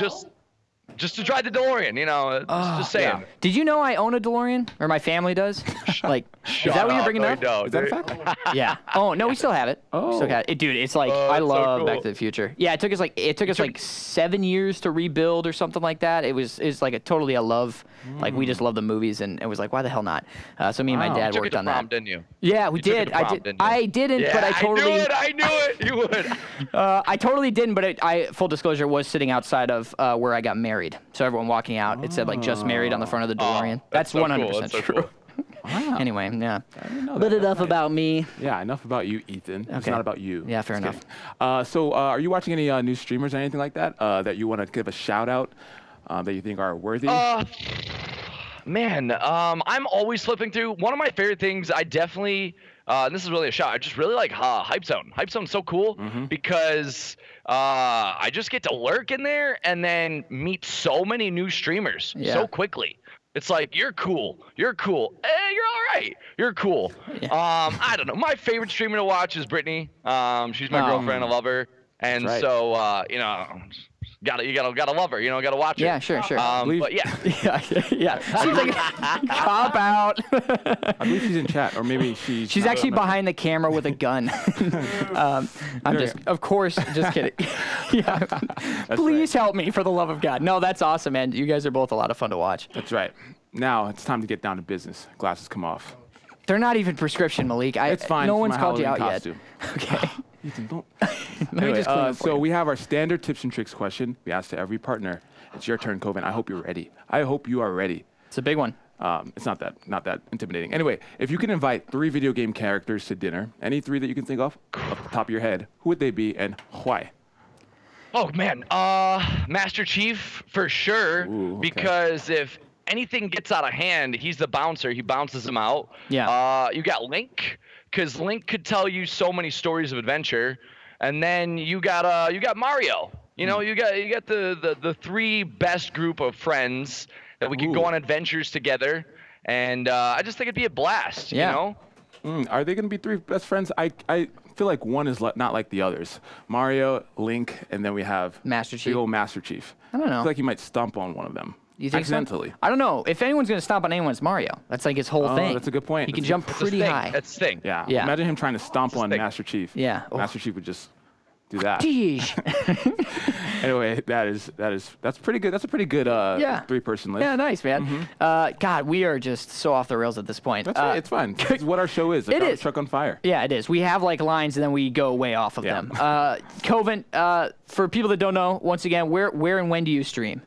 Just to drive the DeLorean, you know, just saying. Yeah. Did you know I own a DeLorean? Or my family does? Like, is that what you're bringing up? No, is that a fact? Yeah. Oh, no, we still have it. Oh. We still got it. Dude, it's like, I love Back to the Future. Yeah, it took us like 7 years to rebuild or something like that. It's like a love. Like, we just love the movies, and it was like, why the hell not? So me and my dad worked on that. Didn't you? Yeah, we did. I didn't, but I totally... I knew it. You would. I totally didn't, but full disclosure, was sitting outside of where I got married. So everyone walking out, it said like "just married" on the front of the DeLorean. That's 100% true. Wow. Anyway, yeah. But enough about me. Yeah, enough about you, Ethan. Okay. It's not about you. Yeah, fair enough. So are you watching any new streamers or anything like that that you want to give a shout out that you think are worthy? Man, I'm always flipping through. One of my favorite things, I definitely. This is really a shout. I just really like Hype Zone. Hype Zone's so cool because I just get to lurk in there and then meet so many new streamers so quickly. It's like, you're cool, hey, you're all right, you're cool. Yeah. I don't know. My favorite streamer to watch is Brittany. She's my girlfriend. I love her, and so you know. You gotta love her, you know. Gotta watch her. Yeah, sure. But yeah. She's like cop out. I believe she's in chat, or maybe she's actually behind the camera with a gun. I'm just, of course, just kidding. Yeah. Please help me, for the love of God. No, that's awesome, man. You guys are both a lot of fun to watch. That's right. Now it's time to get down to business. Glasses come off. They're not even prescription, Malik. It's fine. No one's called you out yet. Okay. Anyway, so we have our standard tips and tricks question we ask to every partner It's your turn, Covent. I hope you're ready. I hope you are ready. It's a big one. It's not that intimidating. Anyway, if you can invite 3 video game characters to dinner, any 3 that you can think of off the top of your head, who would they be and why? Oh man, Master Chief for sure. Ooh, okay. Because if anything gets out of hand, he's the bouncer. He bounces them out. Yeah. You got Link, because Link could tell you so many stories of adventure, and then you got Mario. You know, you got the 3 best group of friends that we could go on adventures together, and I just think it'd be a blast. Yeah. You know. Are they going to be 3 best friends? I feel like one is not like the others. Mario, Link, and then we have Master Chief. Big old Master Chief. I don't know. I feel like you might stomp on one of them. You think accidentally? So? I don't know. If anyone's going to stomp on anyone, it's Mario. That's like his whole thing. That's a good point. He can jump pretty high. That's his thing. Yeah. Yeah. Imagine him trying to stomp on Master Chief. Yeah. Oh. Master Chief would just do that. Anyway, that's pretty good. That's a pretty good 3-person list. Yeah, nice, man. God, we are just so off the rails at this point. That's right. It's fun. It's what our show is. It is. Truck on fire. Yeah, it is. We have like lines and then we go way off of them. Covent, for people that don't know, once again, where and when do you stream?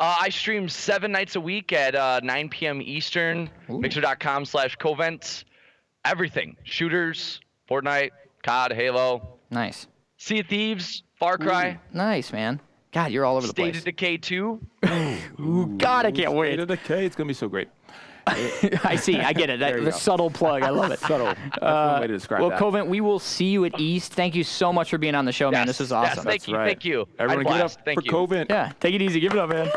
I stream 7 nights a week at 9 p.m. Eastern. Mixer.com/Covent. Everything. Shooters, Fortnite, COD, Halo. Nice. Sea of Thieves, Far Cry. Ooh, nice, man. God, you're all over the place. State of Decay 2. Ooh, God, I can't wait. State of Decay, it's going to be so great. I see. I get it. The subtle plug. I love it. Subtle. That's one way to describe that. Well, Covent, we will see you at East. Thank you so much for being on the show, man. This is awesome. Yes, thank you. Right. Thank you. Everyone, give it up for Covent. Yeah, take it easy. Give it up, man.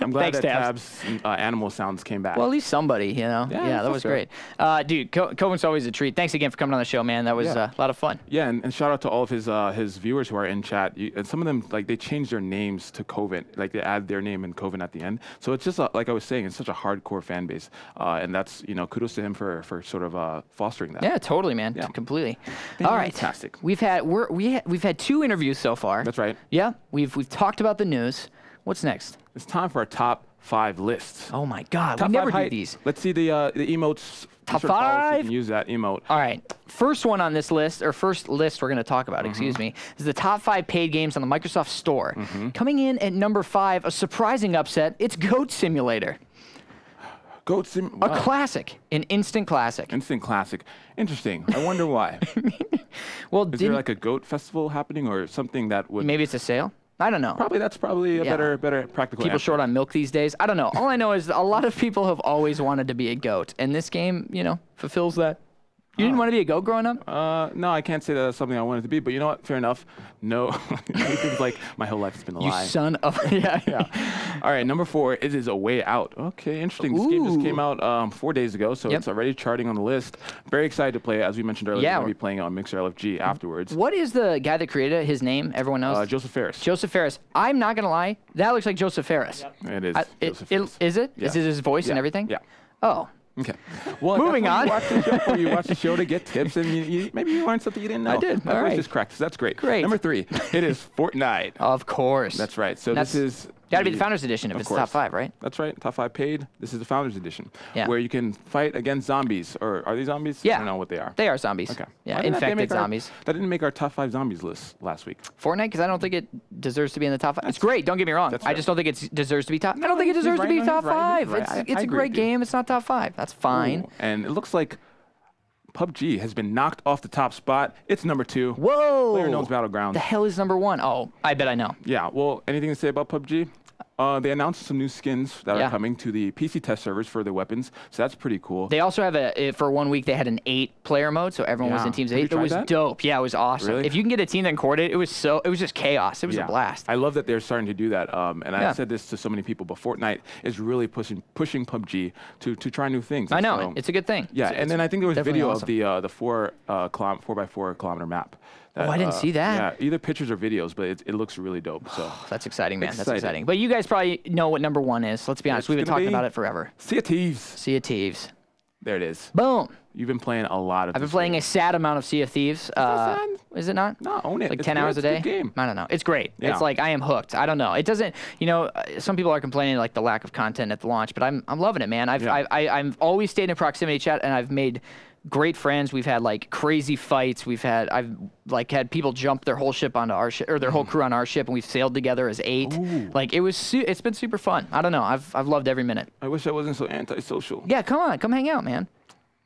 I'm glad Tab's animal sounds came back. Well, at least somebody, you know. Yeah, that was great. Dude, Covent's always a treat. Thanks again for coming on the show, man. That was a lot of fun. Yeah, and shout out to all of his viewers who are in chat. And some of them, like, they change their names to Covent. Like, they add their name and Covent at the end. So it's just, like I was saying, it's such a hardcore fan base. And that's, you know, kudos to him for sort of fostering that. Yeah, totally, man. Yeah. Completely. All right. Fantastic. We've had 2 interviews so far. That's right. Yeah, we've talked about the news. What's next? It's time for our top 5 lists. Oh my God, we never do these. Let's see the emotes. Top 5. You can use that emote. All right, first one on this list, or first list we're going to talk about, excuse me, is the top 5 paid games on the Microsoft Store. Coming in at number 5, a surprising upset, it's Goat Simulator. Goat Sim. Wow. A classic, an instant classic. Instant classic. Interesting. I wonder why. Well, is there like a goat festival happening or something that would? Maybe it's a sale. I don't know. Probably that's probably a better practical. People short on milk these days. I don't know. All I know is a lot of people have always wanted to be a goat, and this game, you know, fulfills that. You didn't want to be a goat growing up? No, I can't say that that's something I wanted to be, but you know what? Fair enough. No. It's like my whole life has been a lie. You son of a... Yeah. All right, number 4, it is A Way Out. Okay, interesting. This game just came out 4 days ago, so it's already charting on the list. Very excited to play it. As we mentioned earlier, we're going to be playing it on Mixer LFG afterwards. What is the guy that created it? His name? Everyone knows? Joseph Ferris. Joseph Ferris. I'm not going to lie. That looks like Joseph Ferris. Yep. It is. Joseph Ferris. Is it? Yeah. Is it his voice and everything? Yeah. Oh. Okay. Well, moving on. You watch the show to get tips, and maybe you learned something you didn't know. I did. All right. Just practice. That's great. Great. Number 3, it is Fortnite. Of course. That's right. So that's, this is got to be the Founders Edition if it's top 5, right? That's right. Top 5 paid. This is the Founders Edition, where you can fight against zombies. Or are they zombies? Yeah. I don't know what they are. They are zombies. Okay. Yeah. Infected zombies. That didn't make our top 5 zombies list last week. Fortnite, because I don't think it deserves to be in the top 5. It's great. Don't get me wrong. I just don't think it deserves to be top. I don't think it deserves to be top 5. It's a great game. It's not top 5. That's fine. Ooh, and it looks like PUBG has been knocked off the top spot. It's number 2. Whoa! PlayerUnknown's Battlegrounds. The hell is number 1? Oh, I bet I know. Yeah, well, anything to say about PUBG? They announced some new skins that are coming to the PC test servers for their weapons, so that's pretty cool. They also have for 1 week, they had an 8-player mode, so everyone was in teams of 8. It was dope. Yeah, it was awesome. Really? If you can get a team that can coordinate, it was just chaos. It was a blast. I love that they're starting to do that, and I've said this to so many people, but Fortnite is really pushing PUBG to try new things. I know. So, it's a good thing. Yeah, and then I think there was a video of the 4x4 kilometer map. Oh, I didn't see that. Yeah, either pictures or videos, but it looks really dope. So that's exciting, man. That's exciting. But you guys probably know what number 1 is. Let's be honest. We've been talking about it forever. Sea of Thieves. Sea of Thieves. There it is. Boom. You've been playing a lot of I've been playing a sad amount of Sea of Thieves. Is it not? No, own it. Like it's 10 hours a day? Game. I don't know. It's great. Yeah. It's like I am hooked. I don't know. It doesn't, you know, some people are complaining like the lack of content at the launch, but I'm loving it, man. I've always stayed in proximity chat, and I've made great friends. We've had like crazy fights. We've had, I've like had people jump their whole ship onto our ship, or their whole crew on our ship, and we've sailed together as 8. Ooh. Like it was, it's been super fun. I don't know. I've loved every minute. I wish I wasn't so antisocial. Yeah, come on, come hang out, man.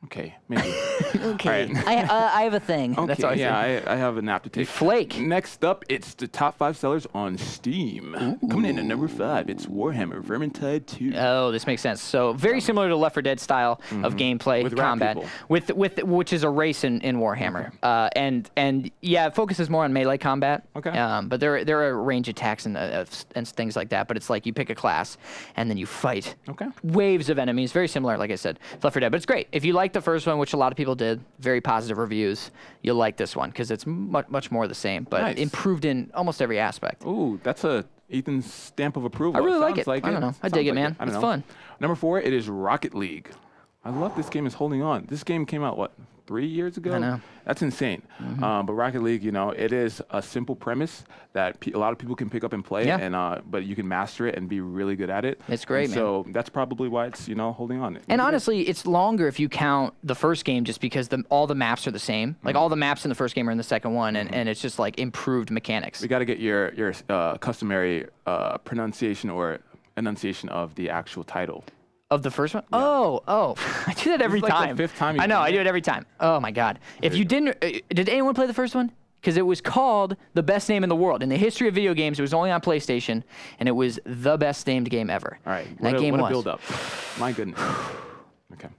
Okay, maybe. Okay, right. I have a thing. Okay, that's all I have a nap to take. Flake. Next up, it's the top 5 sellers on Steam. Ooh. Coming in at number 5, it's Warhammer Vermintide 2. Oh, this makes sense. So very similar to Left 4 Dead style of gameplay, with combat, which is a race in Warhammer, and yeah, it focuses more on melee combat. Okay. But there are range attacks and things like that. But it's like you pick a class and then you fight. Okay. Waves of enemies, very similar, like I said, to Left 4 Dead. But it's great if you like the first one, which a lot of people did, very positive reviews. You'll like this one because it's much more the same, but improved in almost every aspect. Ooh, that's a Ethan's stamp of approval. I really like it. I don't know. I dig it, man. It's fun. Number 4, it is Rocket League. I love this game is holding on. This game came out, what, 3 years ago? I know. That's insane. But Rocket League, you know, it is a simple premise that a lot of people can pick up and play, and but you can master it and be really good at it. It's great, man. So that's probably why it's, you know, holding on. And honestly, it's longer if you count the first game, just because all the maps are the same. Like all the maps in the first game are in the second one, and it's just like improved mechanics. We got to get your customary pronunciation or enunciation of the actual title. Of the first one? Yeah. Oh, I do that every time. Like the 5th time. I know, I do it every time. Oh my God. If you didn't, did anyone play the first one? Because it was called the best name in the world. In the history of video games, it was only on PlayStation, and it was the best named game ever. All right, what a build up. My goodness. Okay.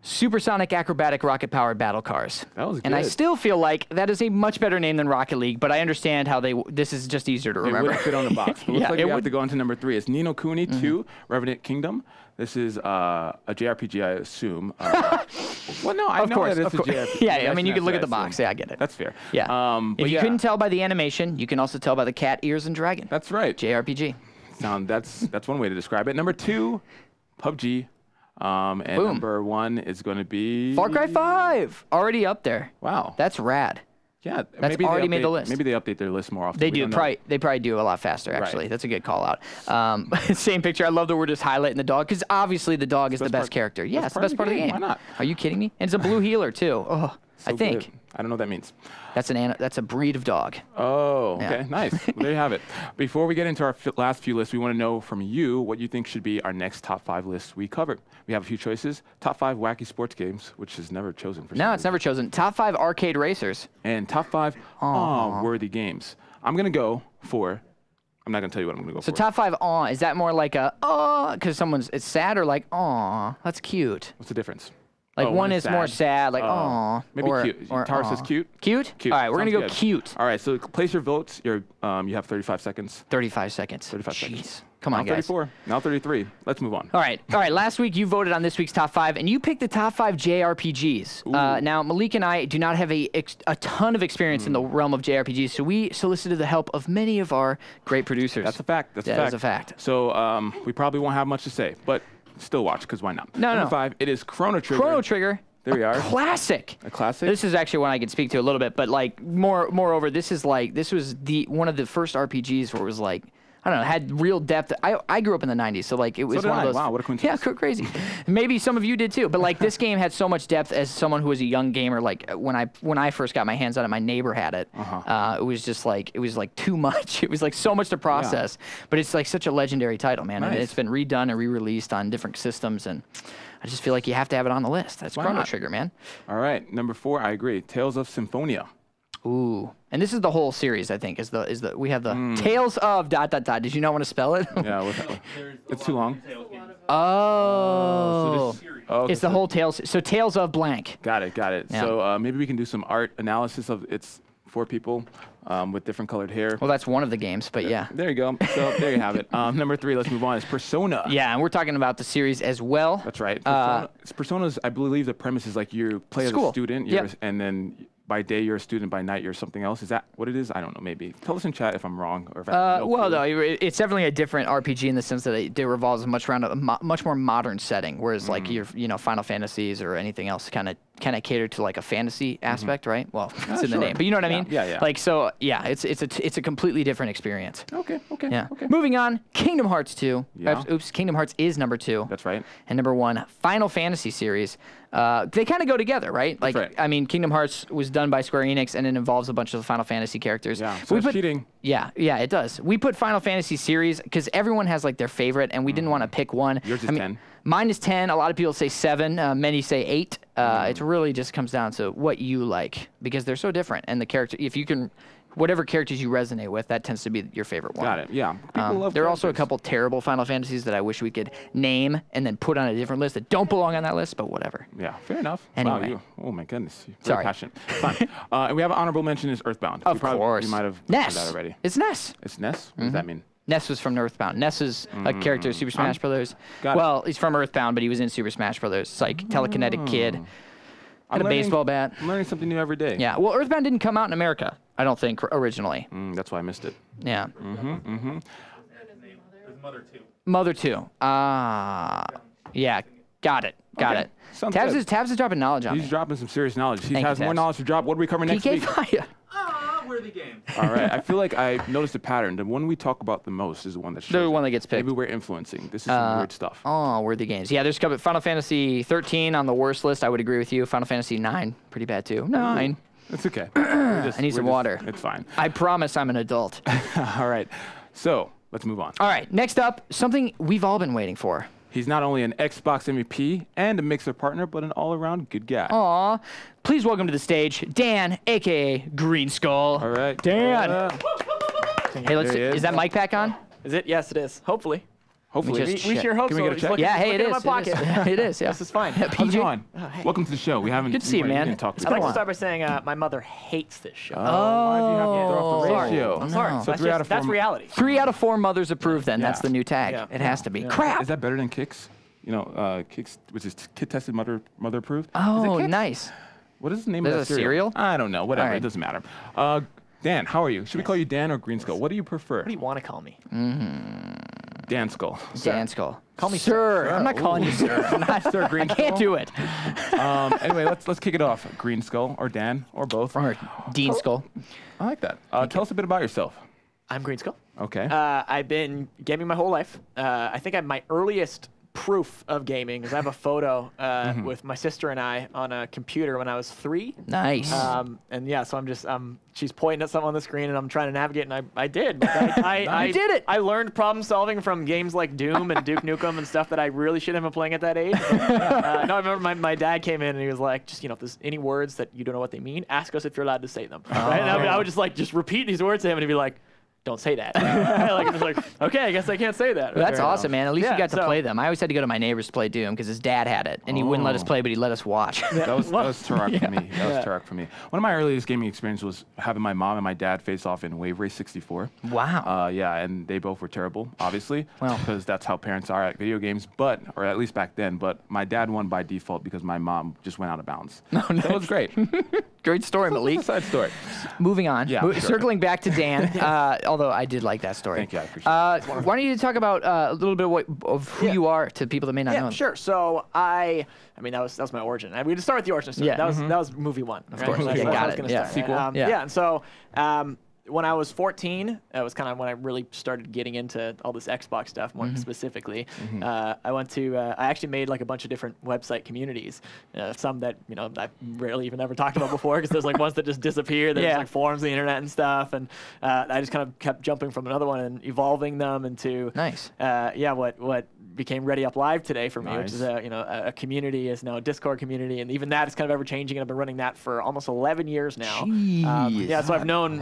Supersonic Acrobatic Rocket-Powered Battle Cars. That was good. And I still feel like that is a much better name than Rocket League, but I understand how this is just easier to remember. It would fit on the box. It looks like we have to go on to number 3. It's Ni no Kuni 2, Revenant Kingdom. This is a JRPG, I assume. Well, no, I know that it's a JRPG. Yeah, I mean, you can look at the box. Yeah, I get it. That's fair. Yeah. If you couldn't tell by the animation, you can also tell by the cat, ears, and dragon. That's right. JRPG. That's one way to describe it. Number 2, PUBG. And number 1 is going to be Far Cry 5. Already up there. Wow, that's rad. Yeah, that's already made the list. Maybe they update their list more often. They do. They probably do a lot faster. Actually, that's a good call out. Same picture. I love that we're just highlighting the dog because obviously the dog is the best character. Yeah, it's the best part of the game. Why not? Are you kidding me? And it's a blue healer too. Oh, I think. I don't know what that means. That's a breed of dog. Oh, okay, nice. Well, there you have it. Before we get into our last few lists, we want to know from you what you think should be our next top 5 lists we cover. We have a few choices. Top 5 wacky sports games, which is never chosen. It's never chosen. Top 5 arcade racers. And top 5 worthy games. I'm going to go for... I'm not going to tell you what I'm going to go for. So top 5 is that more like a because someone's it's sad, or like that's cute? What's the difference? Like one is sad. More sad, like maybe cute. Tara says cute. Cute. All right, we're gonna go cute. All right, so place your votes. You have 35 seconds. 35 seconds. 35 seconds. Come on, now guys. 34. Now 33. Let's move on. All right. All right. Last week, you voted on this week's top 5, and you picked the top 5 JRPGs. Now, Malik and I do not have a ton of experience in the realm of JRPGs, so we solicited the help of many of our great producers. That's a fact. That is a fact. So we probably won't have much to say, but still watch, because why not? Number 5, it is Chrono Trigger. Chrono Trigger. There we are. Classic. A classic. This is actually one I can speak to a little bit, but like moreover, this is like one of the first RPGs where it was like, I don't know, had real depth. I grew up in the 90s, so like it was one of those. Wow, what a coincidence. Yeah, crazy. Maybe some of you did too, but like this game had so much depth as someone who was a young gamer. Like when I first got my hands on it, my neighbor had it. It was just like, it was like too much. It was like so much to process, but it's like such a legendary title, man. Nice. And it's been redone and re-released on different systems, and I just feel like you have to have it on the list. That's Chrono Trigger, man. All right, number 4, I agree. Tales of Symphonia. Ooh, and this is the whole series, I think, is the we have the Tales of ... Did you not want to spell it? Yeah, it's too long. Oh, it's the whole Tales. So Tales of blank. Got it. Yeah. So maybe we can do some art analysis of it's for people with different colored hair. Well, that's one of the games, but yeah. There you go. So there you have it. Number 3, let's move on, is Persona. Yeah, and we're talking about the series as well. That's right. Persona's, I believe the premise is like you play as a student, and then... By day you're a student, by night you're something else. Is that what it is? I don't know. Maybe tell us in chat if I'm wrong or if I have no clue. Well, no, it's definitely a different RPG in the sense that it revolves much around a much more modern setting, whereas like your Final Fantasies or anything else kind of kind of cater to like a fantasy aspect, right? Well, it's in the name, but you know what I mean? Yeah, yeah. Like, so yeah, it's a completely different experience. Okay, okay, yeah. Okay. Moving on, Kingdom Hearts 2. Yeah. Oops, Kingdom Hearts is number 2. That's right. And number 1, Final Fantasy series. They kind of go together, right? Like, right. I mean, Kingdom Hearts was done by Square Enix, and it involves a bunch of Final Fantasy characters. Yeah, so it's cheating. Yeah, yeah, it does. We put Final Fantasy series because everyone has like their favorite, and we didn't want to pick one. Yours is 10. Mine is 10. A lot of people say 7. Many say 8. It really just comes down to what you like because they're so different, and the character. If you can, whatever characters you resonate with, that tends to be your favorite one. Got it. Yeah. There are also a couple terrible Final Fantasies that I wish we could name and then put on a different list that don't belong on that list, but whatever. Yeah, fair enough. Anyway. Wow, oh my goodness. Very passionate. Fine. And we have an honorable mention is EarthBound. Of course. You might have Ness. That already. It's Ness. It's Ness? What does that mean? Ness was from EarthBound. Ness is a character of Super Smash Brothers. Well, he's from EarthBound, but he was in Super Smash Brothers. It's like telekinetic kid. Had a baseball bat. I'm learning something new every day. Yeah. Well, EarthBound didn't come out in America, I don't think, originally. That's why I missed it. Yeah. Mother 2. Mother 2. Ah. Yeah. Got it. Got it. Tabs is dropping knowledge on me. He's dropping some serious knowledge. He has more knowledge to drop. What are we covering next week? PK Fire. The game. All right. I feel like I noticed a pattern. The one we talk about the most is the one that's the one that gets picked. Maybe we're influencing. This is some weird stuff. Oh, worthy games. Yeah, there's Final Fantasy 13 on the worst list. I would agree with you. Final Fantasy 9, pretty bad too. 9. That's okay. I need some water. It's fine. I promise I'm an adult. All right. So let's move on. All right. Next up, something we've all been waiting for. He's not only an Xbox MVP and a Mixer partner, but an all-around good guy. Aw. Please welcome to the stage, Dan, a.k.a. Greenskull. All right. Dan. Hey, is that mic pack on? Is it? Yes, it is. Hopefully. Hopefully. We sure hope so. Can we get a check? Yeah, hey, it is. It's in my pocket. It is, yeah. This is fine. PJ? Welcome to the show. We haven't... Good to see you, man. I'd like to start by saying my mother hates this show. Oh. Why do you have to throw off the ratio? I'm sorry. So 3 out of 4... That's reality. 3 out of 4 mothers approve, then. That's the new tag. It has to be. Crap! Is that better than Kix? You know, Kix, which is kid-tested, mother approved. Oh, nice. What is the name of that cereal? I don't know. Whatever. It doesn't matter. Dan, how are you? Should we call you Dan or Greenskull? What do you prefer? What do you want to call me? Dan Skull. Dan Skull. Call me sir. I'm not calling you sir. I'm not Sir Green Skull. I can't do it. Anyway, let's kick it off. Green Skull or Dan or both. Or Dean Skull. I like that. Tell us a bit about yourself. I'm Green Skull. Okay. I've been gaming my whole life. I think my earliest proof of gaming is I have a photo with my sister and I on a computer when I was 3. Nice. And yeah, so I'm just she's pointing at something on the screen and I'm trying to navigate, and I did. I did it. I learned problem solving from games like Doom and Duke Nukem and stuff that I really shouldn't have been playing at that age. But, no, I remember my dad came in and he was like, just, you know, if there's any words that you don't know what they mean, ask us if you're allowed to say them. Right? And I would just repeat these words to him, and he'd be like, don't say that. I'm just like, okay, I guess I can't say that. Well, that's awesome, man. At least you got to play them. I always had to go to my neighbors to play Doom because his dad had it, and he wouldn't let us play, but he let us watch. That was Turok for me. That was Turok for me. One of my earliest gaming experiences was having my mom and my dad face off in Wave Race 64. Wow. Yeah, and they both were terrible, obviously, because that's how parents are at video games, or at least back then. But my dad won by default because my mom just went out of bounds. No. That was great. Great story, Malik. That's a side story. Moving on. Yeah, circling back to Dan. Although I did like that story. Thank you, I appreciate it. Why don't you talk about a little bit of who you are to people that may not know? Yeah, sure. So I mean, that was my origin. We just start with the origin story. Yeah. That was movie 1. Of course. Right? Got it. Yeah. Sequel. Yeah. And so when I was 14, that was kind of when I really started getting into all this Xbox stuff more specifically. I actually made like a bunch of different website communities. Some that, you know, I've rarely even ever talked about before, because there's like ones that just disappear. There's like forums on the internet and stuff. And I just kind of kept jumping from another one and evolving them into what became Ready Up Live today for me, which is a community, is now a Discord community, and even that is kind of ever changing. And I've been running that for almost 11 years now. Yeah, so I've known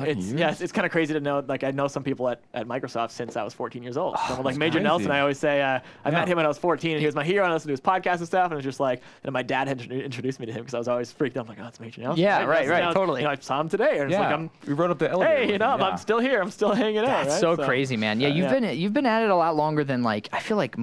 it's kind of crazy to know. Like, I know some people at Microsoft since I was 14 years old. So, like Major Nelson, I always say I met him when I was 14, and he was my hero, and I listened to his podcast and stuff. And it was just like, and my dad had introduced me to him because I was always freaked out. I'm like, oh, it's Major Nelson. Yeah, right, totally. You know, I saw him today, and it's like we rode up the elevator. Hey, you know, I'm still here. I'm still hanging out. That's so crazy, man. Yeah, you've been at it a lot longer than, like, I feel like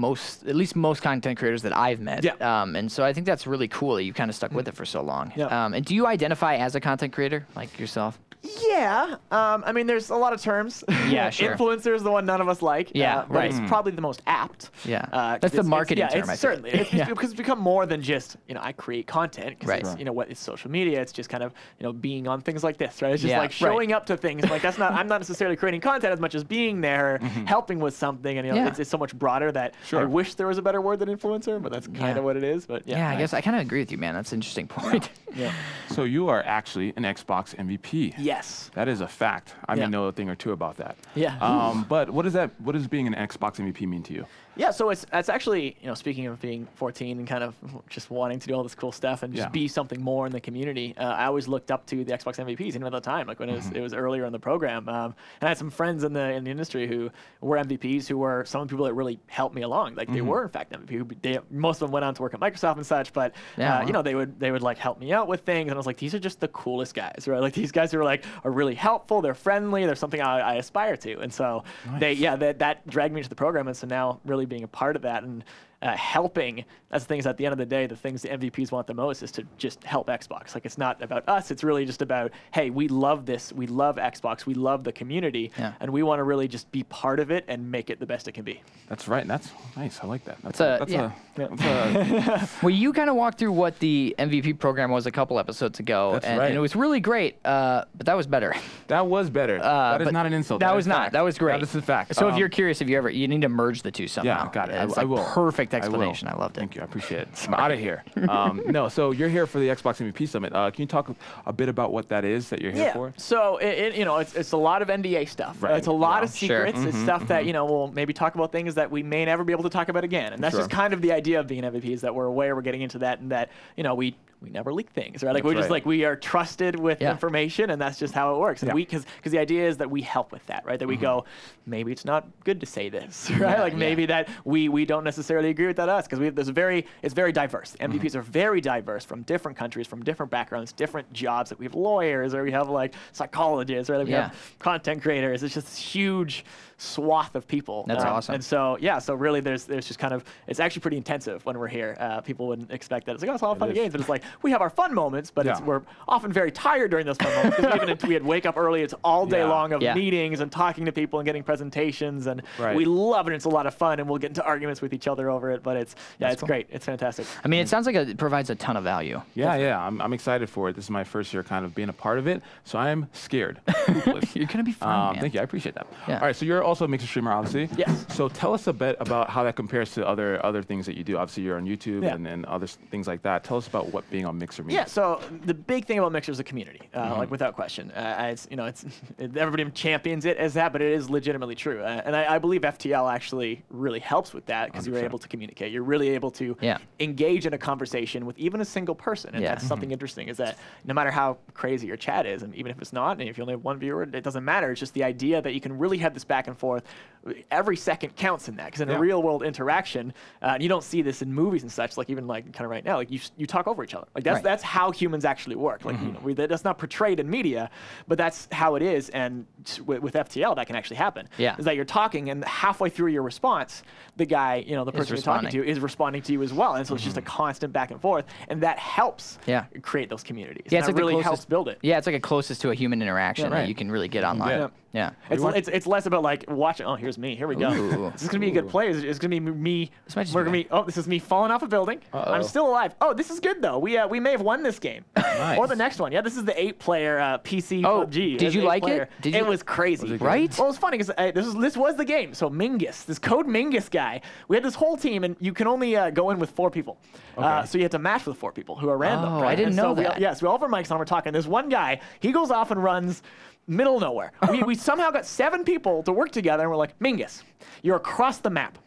at least most content creators that I've met. Yeah. And so I think that's really cool that you kind of stuck with it for so long. And do you identify as a content creator like yourself? Yeah. I mean, there's a lot of terms. Yeah, sure. Influencer is the one none of us like. Yeah, but right. It's probably the most apt. Yeah. That's the marketing term, I think. Certainly. It's, because it's become more than just, you know, I create content. Because it's, you know, what is social media? It's just kind of, you know, being on things like this, right? It's just like showing up to things. Like, that's not, I'm not necessarily creating content as much as being there, helping with something. And, you know, it's so much broader that I wish there was a better word than influencer, but that's kind of what it is. But yeah, I guess I kind of agree with you, man. That's an interesting point. Yeah. So you are actually an Xbox MVP. Yes. That is a fact. I may know a thing or two about that. Yeah. But what does that? What does being an Xbox MVP mean to you? Yeah, so it's actually, you know, speaking of being 14 and kind of just wanting to do all this cool stuff and just be something more in the community, I always looked up to the Xbox MVPs, even at the time, like when it was earlier in the program. And I had some friends in the industry who were MVPs, who were some of the people that really helped me along. Like they were in fact MVP. Most of them went on to work at Microsoft and such, but you know, they would like help me out with things, and I was like, these are just the coolest guys, right? Like these guys who are like really helpful, they're friendly, they're something I aspire to, and so that dragged me into the program, and so now really being a part of that and helping, that's the things at the end of the day, the things the MVPs want the most is to just help Xbox. Like it's not about us, it's really just about, hey, we love this, we love Xbox, we love the community, and we want to really just be part of it and make it the best it can be. That's right, and that's nice, I like that. That's well, you kind of walked through what the MVP program was a couple episodes ago, and it was really great, but that was better. That was better. That is not an insult. That was not, fact. That was great. That is a fact. So if you're curious, if you ever, you need to merge the two somehow. Yeah, got it, I will. Perfect. Explanation. I loved it. Thank you. I appreciate it. I'm out of here. No, so you're here for the Xbox MVP Summit. Can you talk a bit about what that is that you're here for? So, you know, it's a lot of NDA stuff. Right. It's a lot of secrets. It's stuff that, you know, we'll maybe talk about things that we may never be able to talk about again. And that's just kind of the idea of being MVP, is that we're aware we're getting into that, and that, you know, we never leak things, right? Like we're just like, we are trusted with information, and that's just how it works. And we, because the idea is that we help with that, right? That we go, maybe it's not good to say this, right? Like maybe that we don't necessarily agree with that because we have this it's very diverse. MVPs are very diverse, from different countries, from different backgrounds, different jobs. Like we have lawyers, or we have like psychologists, right? Like we have content creators. It's just this huge swath of people. That's awesome. And so yeah, so really there's just kind of, it's actually pretty intensive when we're here. People wouldn't expect that. It's like, oh, it's all fun games, but it's like, we have our fun moments, but we're often very tired during those fun moments, because even if we had wake up early, it's all day long of meetings and talking to people and getting presentations, and we love it. It's a lot of fun, and we'll get into arguments with each other over it, but it's it's cool. Great. It's fantastic. I mean, it sounds like it provides a ton of value. Yeah, I'm excited for it. This is my first year kind of being a part of it, so I am scared. You're gonna be fine, man. Thank you. I appreciate that. Yeah. All right, so you're also a Mixer streamer, obviously. Yes. So tell us a bit about how that compares to other things that you do. Obviously, you're on YouTube and other things like that. Tell us about what being on Mixer means. Yeah. So the big thing about Mixer is the community, like without question. It's, you know, everybody champions it as that, but it is legitimately true, and I believe FTL actually really helps with that, because you're able to communicate. You're really able to engage in a conversation with even a single person, and that's something interesting. Is that no matter how crazy your chat is, and even if it's not, and if you only have one viewer, it doesn't matter. It's just the idea that you can really have this back and forth. Every second counts in that, because in a real world interaction, and you don't see this in movies and such. Like even like kind of right now, like you talk over each other. Like that's how humans actually work. Like you know, that's not portrayed in media, but that's how it is. And with FTL, that can actually happen. Yeah, is that you're talking, and halfway through your response, the guy, you know, the person you're talking to is responding to you as well, and so it's just a constant back and forth, and that helps create those communities. Yeah, it's like really helps build it. Yeah, it's like a closest to a human interaction that you can really get online. Yeah, it's less about like watching. Oh, here's me. Here we go. This is gonna be a good play. It's gonna be me. We're gonna be. Oh, this is me falling off a building. I'm still alive. Oh, this is good though. We may have won this game or the next one. Yeah, this is the 8-player PC PUBG. Did you like it? It was crazy, right? Well, it's funny because this was the game. So Mingus, this Code Mingus guy, we had this whole team, and you can only go in with 4 people. So you had to match with 4 people who are random. Oh, right? I didn't know that. Yes, so we all have our mics on. We're talking. There's one guy. He goes off and runs. Middle of nowhere. We somehow got 7 people to work together, and we're like, Mingus, you're across the map.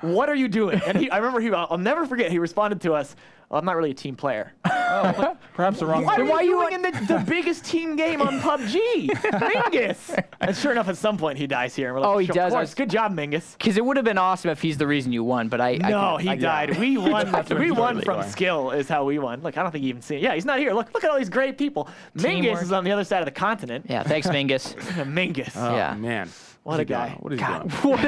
What are you doing? And I remember I'll never forget, he responded to us, well, I'm not really a team player. Oh, perhaps the wrong thing. Why are you doing in the biggest team game on PUBG? Mingus! And sure enough, at some point, he dies here. And we're like, oh, he does. Good job, Mingus. Because it would have been awesome if he's the reason you won, but I died. We won. We won from skill is how we won. Look, I don't think you even see it. Yeah, he's not here. Look at all these great people. Teamwork. Mingus is on the other side of the continent. Yeah, thanks, Mingus. Mingus. Oh, man. What a guy. What a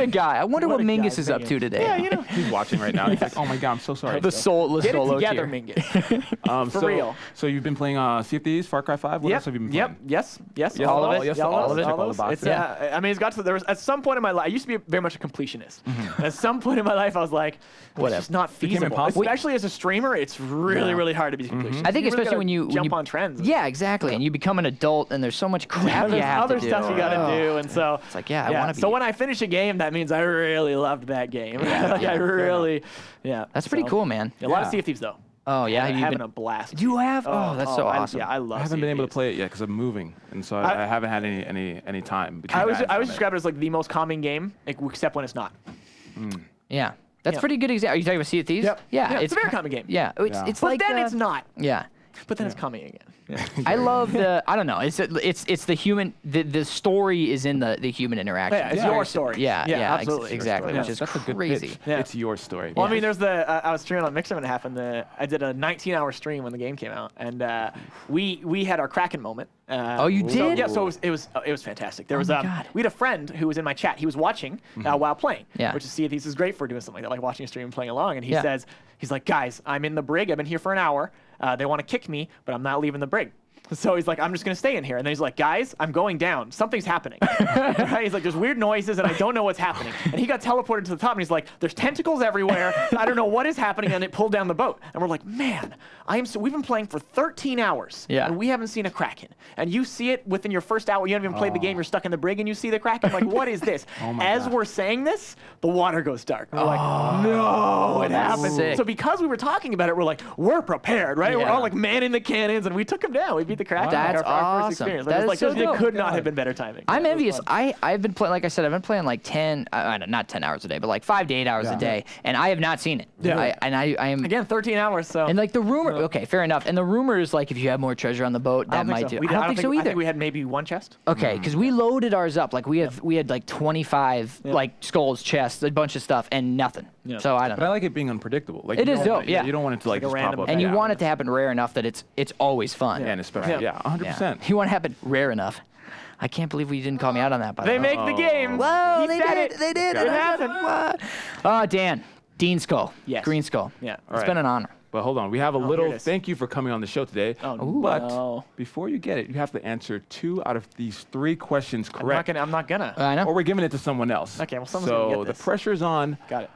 guy. I wonder what Mingus is up to today. Yeah, you know. He's watching right now. He's like, oh my God, I'm so sorry. The soulless solo rather mingle. For real. So you've been playing Sea of Thieves, Far Cry 5? What else have you been playing? Yes, all of it. I mean, it's got to, there was, at some point in my life, I used to be very much a completionist. Mm-hmm. At some point in my life, I was like, whatever. It's just not feasible. Especially as a streamer, it's really, really hard to be completionist. Mm-hmm. I think especially when you jump on trends. Yeah, exactly. And you become an adult, and there's so much crap you have to do. There's other stuff you got to do, and so it's like, yeah, I want to be. So when I finish a game, that means I really loved that game. Like I really, that's pretty cool, man. A lot of Sea of Thieves, though. Oh yeah, you've having been a blast. You have? Oh, that's so awesome. Yeah, I love. I haven't been able to play it yet because I'm moving, and so I haven't had any time. I was described as like the most calming game, except when it's not. Mm. Yeah, that's pretty good example. Are you talking about Sea of Thieves? Yep. Yeah, it's a very calming game. Yeah, it's but like. But then it's not. Yeah. But then it's coming again. Yeah. I love the. I don't know. It's the human. The story is in the human interaction. Yeah, it's your story. Yeah, yeah, absolutely, exactly. Which is crazy. Yeah. It's your story. Well, I mean, there's the. I was streaming on Mixer when it happened. I did a 19-hour stream when the game came out, and we had our Kraken moment. Oh, you did? So, yeah. So it was fantastic. There was we had a friend who was in my chat. He was watching while playing. Yeah. Which is Sea of Thieves is great for doing something like that, like watching a stream and playing along. And he says, he's like, guys, I'm in the brig. I've been here for an hour. They want to kick me, but I'm not leaving the brig. So he's like, I'm just going to stay in here. And then he's like, guys, I'm going down. Something's happening. Right? He's like, there's weird noises, and I don't know what's happening. And he got teleported to the top, and he's like, there's tentacles everywhere. I don't know what is happening, and it pulled down the boat. And we're like, man, we've been playing for 13 hours, and we haven't seen a Kraken. And you see it within your first hour. You haven't even played the game. You're stuck in the brig, and you see the Kraken. Like, what is this? As we're saying this, the water goes dark. We're like, no, it happened. Sick. So because we were talking about it, we're like, we're prepared, right? Yeah. We're all like manning the cannons, and we took him down. We beat the Crackdown. That's awesome. That is like, so cool. It could not have been better timing. I'm envious. I've been playing, like I said, I've been playing like 10, not 10 hours a day, but like 5 to 8 hours a day, and I have not seen it. Yeah. I am again 13 hours. So and like the rumor, okay, fair enough. And the rumor is like if you have more treasure on the boat, that might do. I don't think so either. I think we had maybe one chest. Okay, because we loaded ours up. Like we had like 25 like skulls, chests, a bunch of stuff, and nothing. Yeah. So I don't know. But I like it being unpredictable. Like it is dope. Yeah. You don't want it to like just pop up. And you want it to happen rare enough that it's always fun. Yeah, and especially 100%. You want to happen rare enough. I can't believe you didn't call me out on that. By the way, they make the game. Whoa, they did it. They did it. It happened. What? Dan, Greenskull. Yes. Greenskull. Yeah. It's been an honor. But hold on, we have a little thank you for coming on the show today. But before you get it, you have to answer 2 out of these 3 questions correct. I'm not gonna. I know. Or we're giving it to someone else. Okay, well, someone's gonna get this. So the pressure's on. Got it.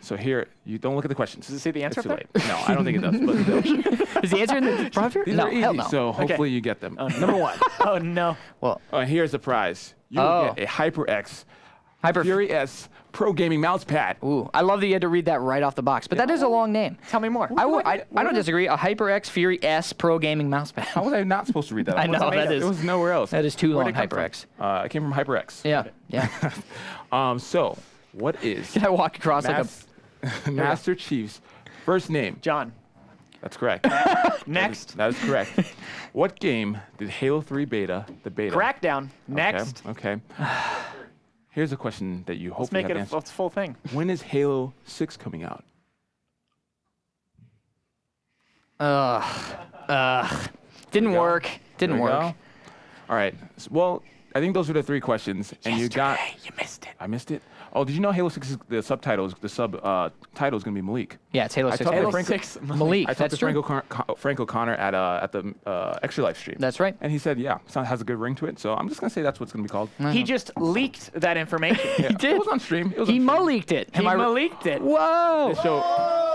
So here, you don't look at the questions. Does it say the answer? It's too late. No, I don't think it does. Is the answer in the prompter? No, hell no. So hopefully you get them. Number 1. Oh no. Well, here's a prize. You will get a HyperX Fury S Pro Gaming Mouse Pad. Ooh, I love that you had to read that right off the box, but that is a long name. Tell me more. I don't disagree. A HyperX Fury S Pro Gaming Mouse Pad. How was I not supposed to read that? I know, that is. It was nowhere else. That is too long. HyperX. It came from HyperX. Yeah, yeah. So, what is? Did I walk across like a Master Chief's first name? John. That's correct. Next. That is correct. What game did Halo 3 beta? Crackdown. Next. Okay. Here's a question that you hopefully have to answer. Let's make it a full thing. When is Halo 6 coming out? Didn't work. All right. So, well, I think those were the 3 questions, and you missed it. I missed it. Oh, did you know Halo 6? The subtitle is gonna be Malik. Yeah, it's Halo 6. Halo 6 Malik. I talked to Frank O'Connor at the Extra Life stream. That's right. And he said, yeah, it has a good ring to it. So I'm just gonna say that's what's gonna be called. He just leaked that information. He did. It was on stream. He Maliked it. He Maliked it. Whoa. This show.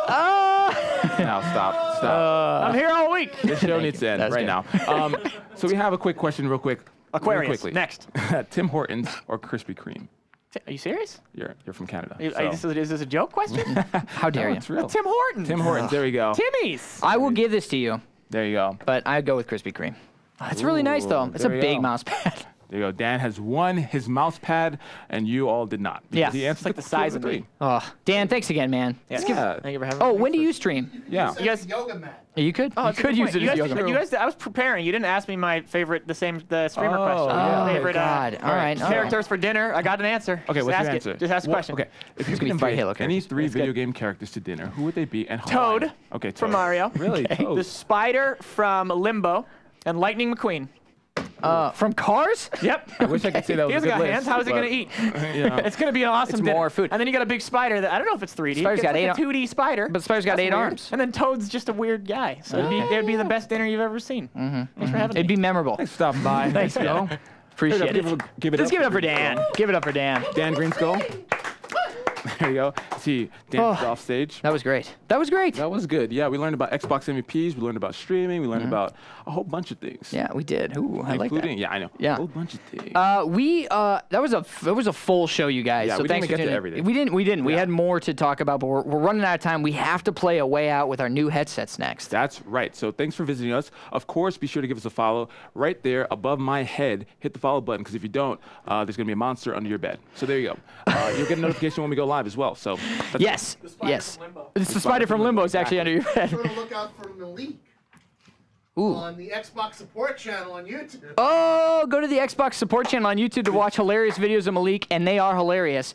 Now stop. I'm here all week. This show needs to end right now. So we have a quick question, real quick. Aquarius. Next. Tim Hortons or Krispy Kreme? Are you serious? You're from Canada. Is this a joke question? How dare you? It's real. Tim Hortons. Tim Hortons. There we go. Timmy's. I will give this to you. There you go. But I go with Krispy Kreme. It's really nice though. It's a big mouse pad. There you go. Dan has won his mouse pad, and you all did not. Yeah. It's like the size of me. Oh, Dan, thanks again, man. Yeah. Thank you for having me. Oh, when do you stream? Yeah. You guys yoga mat. You could. Oh, you could use it as yoga mat. You guys, I was preparing. You didn't ask me my favorite, the streamer question. Oh, God. All right. Characters for dinner. I got an answer. Okay, what's your answer? Just ask a question. Okay. If you could invite any 3 video game characters to dinner, who would they be and how? Toad. Okay. From Mario. Really? The spider from Limbo, and Lightning McQueen. From cars? Yep. I wish I could say that was a good list. He hasn't got hands. How is he going to eat? You know, it's going to be an awesome dinner. More food. And then you got a big spider that, I don't know if it's 3D. Spider's got like a 2D spider. But spider's got eight arms. And then Toad's just a weird guy. So it'd be the best dinner you've ever seen. Thanks for having me. It'd be memorable. Thanks for stopping by. Thanks, Bill. Appreciate it. Just give it up for Dan. Give it up for Dan. Dan Greenskull. There you go. See, danced off stage. That was great. That was great. That was good. Yeah, we learned about Xbox MVPs. We learned about streaming. We learned about a whole bunch of things. Yeah, we did. Ooh, I like that. Yeah, I know. Yeah, a whole bunch of things. That was a full show, you guys. Yeah, so we didn't get to everything. We didn't. Yeah. We had more to talk about, but we're running out of time. We have to play A Way Out with our new headsets next. That's right. So thanks for visiting us. Of course, be sure to give us a follow right there above my head. Hit the follow button because if you don't, there's gonna be a monster under your bed. So there you go. You'll get a notification when we go live as well. So yes, yes. It's the spider from Limbo. It's actually under your head. Be sure to look out for the leak on the Xbox support channel on YouTube. Oh, go to the Xbox support channel on YouTube to watch hilarious videos of Malik, and they are hilarious.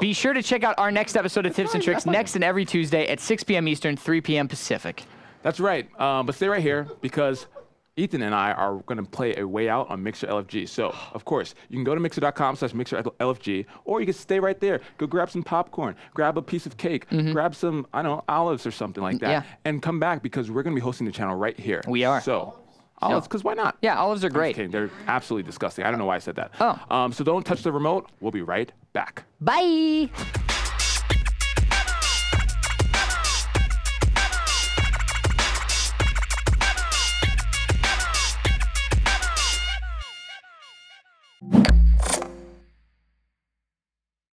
Be sure to check out our next episode of Tips and Tricks next and every Tuesday at 6 p.m. Eastern, 3 p.m. Pacific. That's right. But stay right here because Ethan and I are going to play A Way Out on Mixer LFG. So, of course, you can go to Mixer.com/MixerLFG, or you can stay right there. Go grab some popcorn, grab a piece of cake, grab some, I don't know, olives or something like that, and come back because we're going to be hosting the channel right here. We are. So, olives, because why not? Yeah, olives are great. They're absolutely disgusting. I don't know why I said that. Oh. So don't touch the remote. We'll be right back. Bye.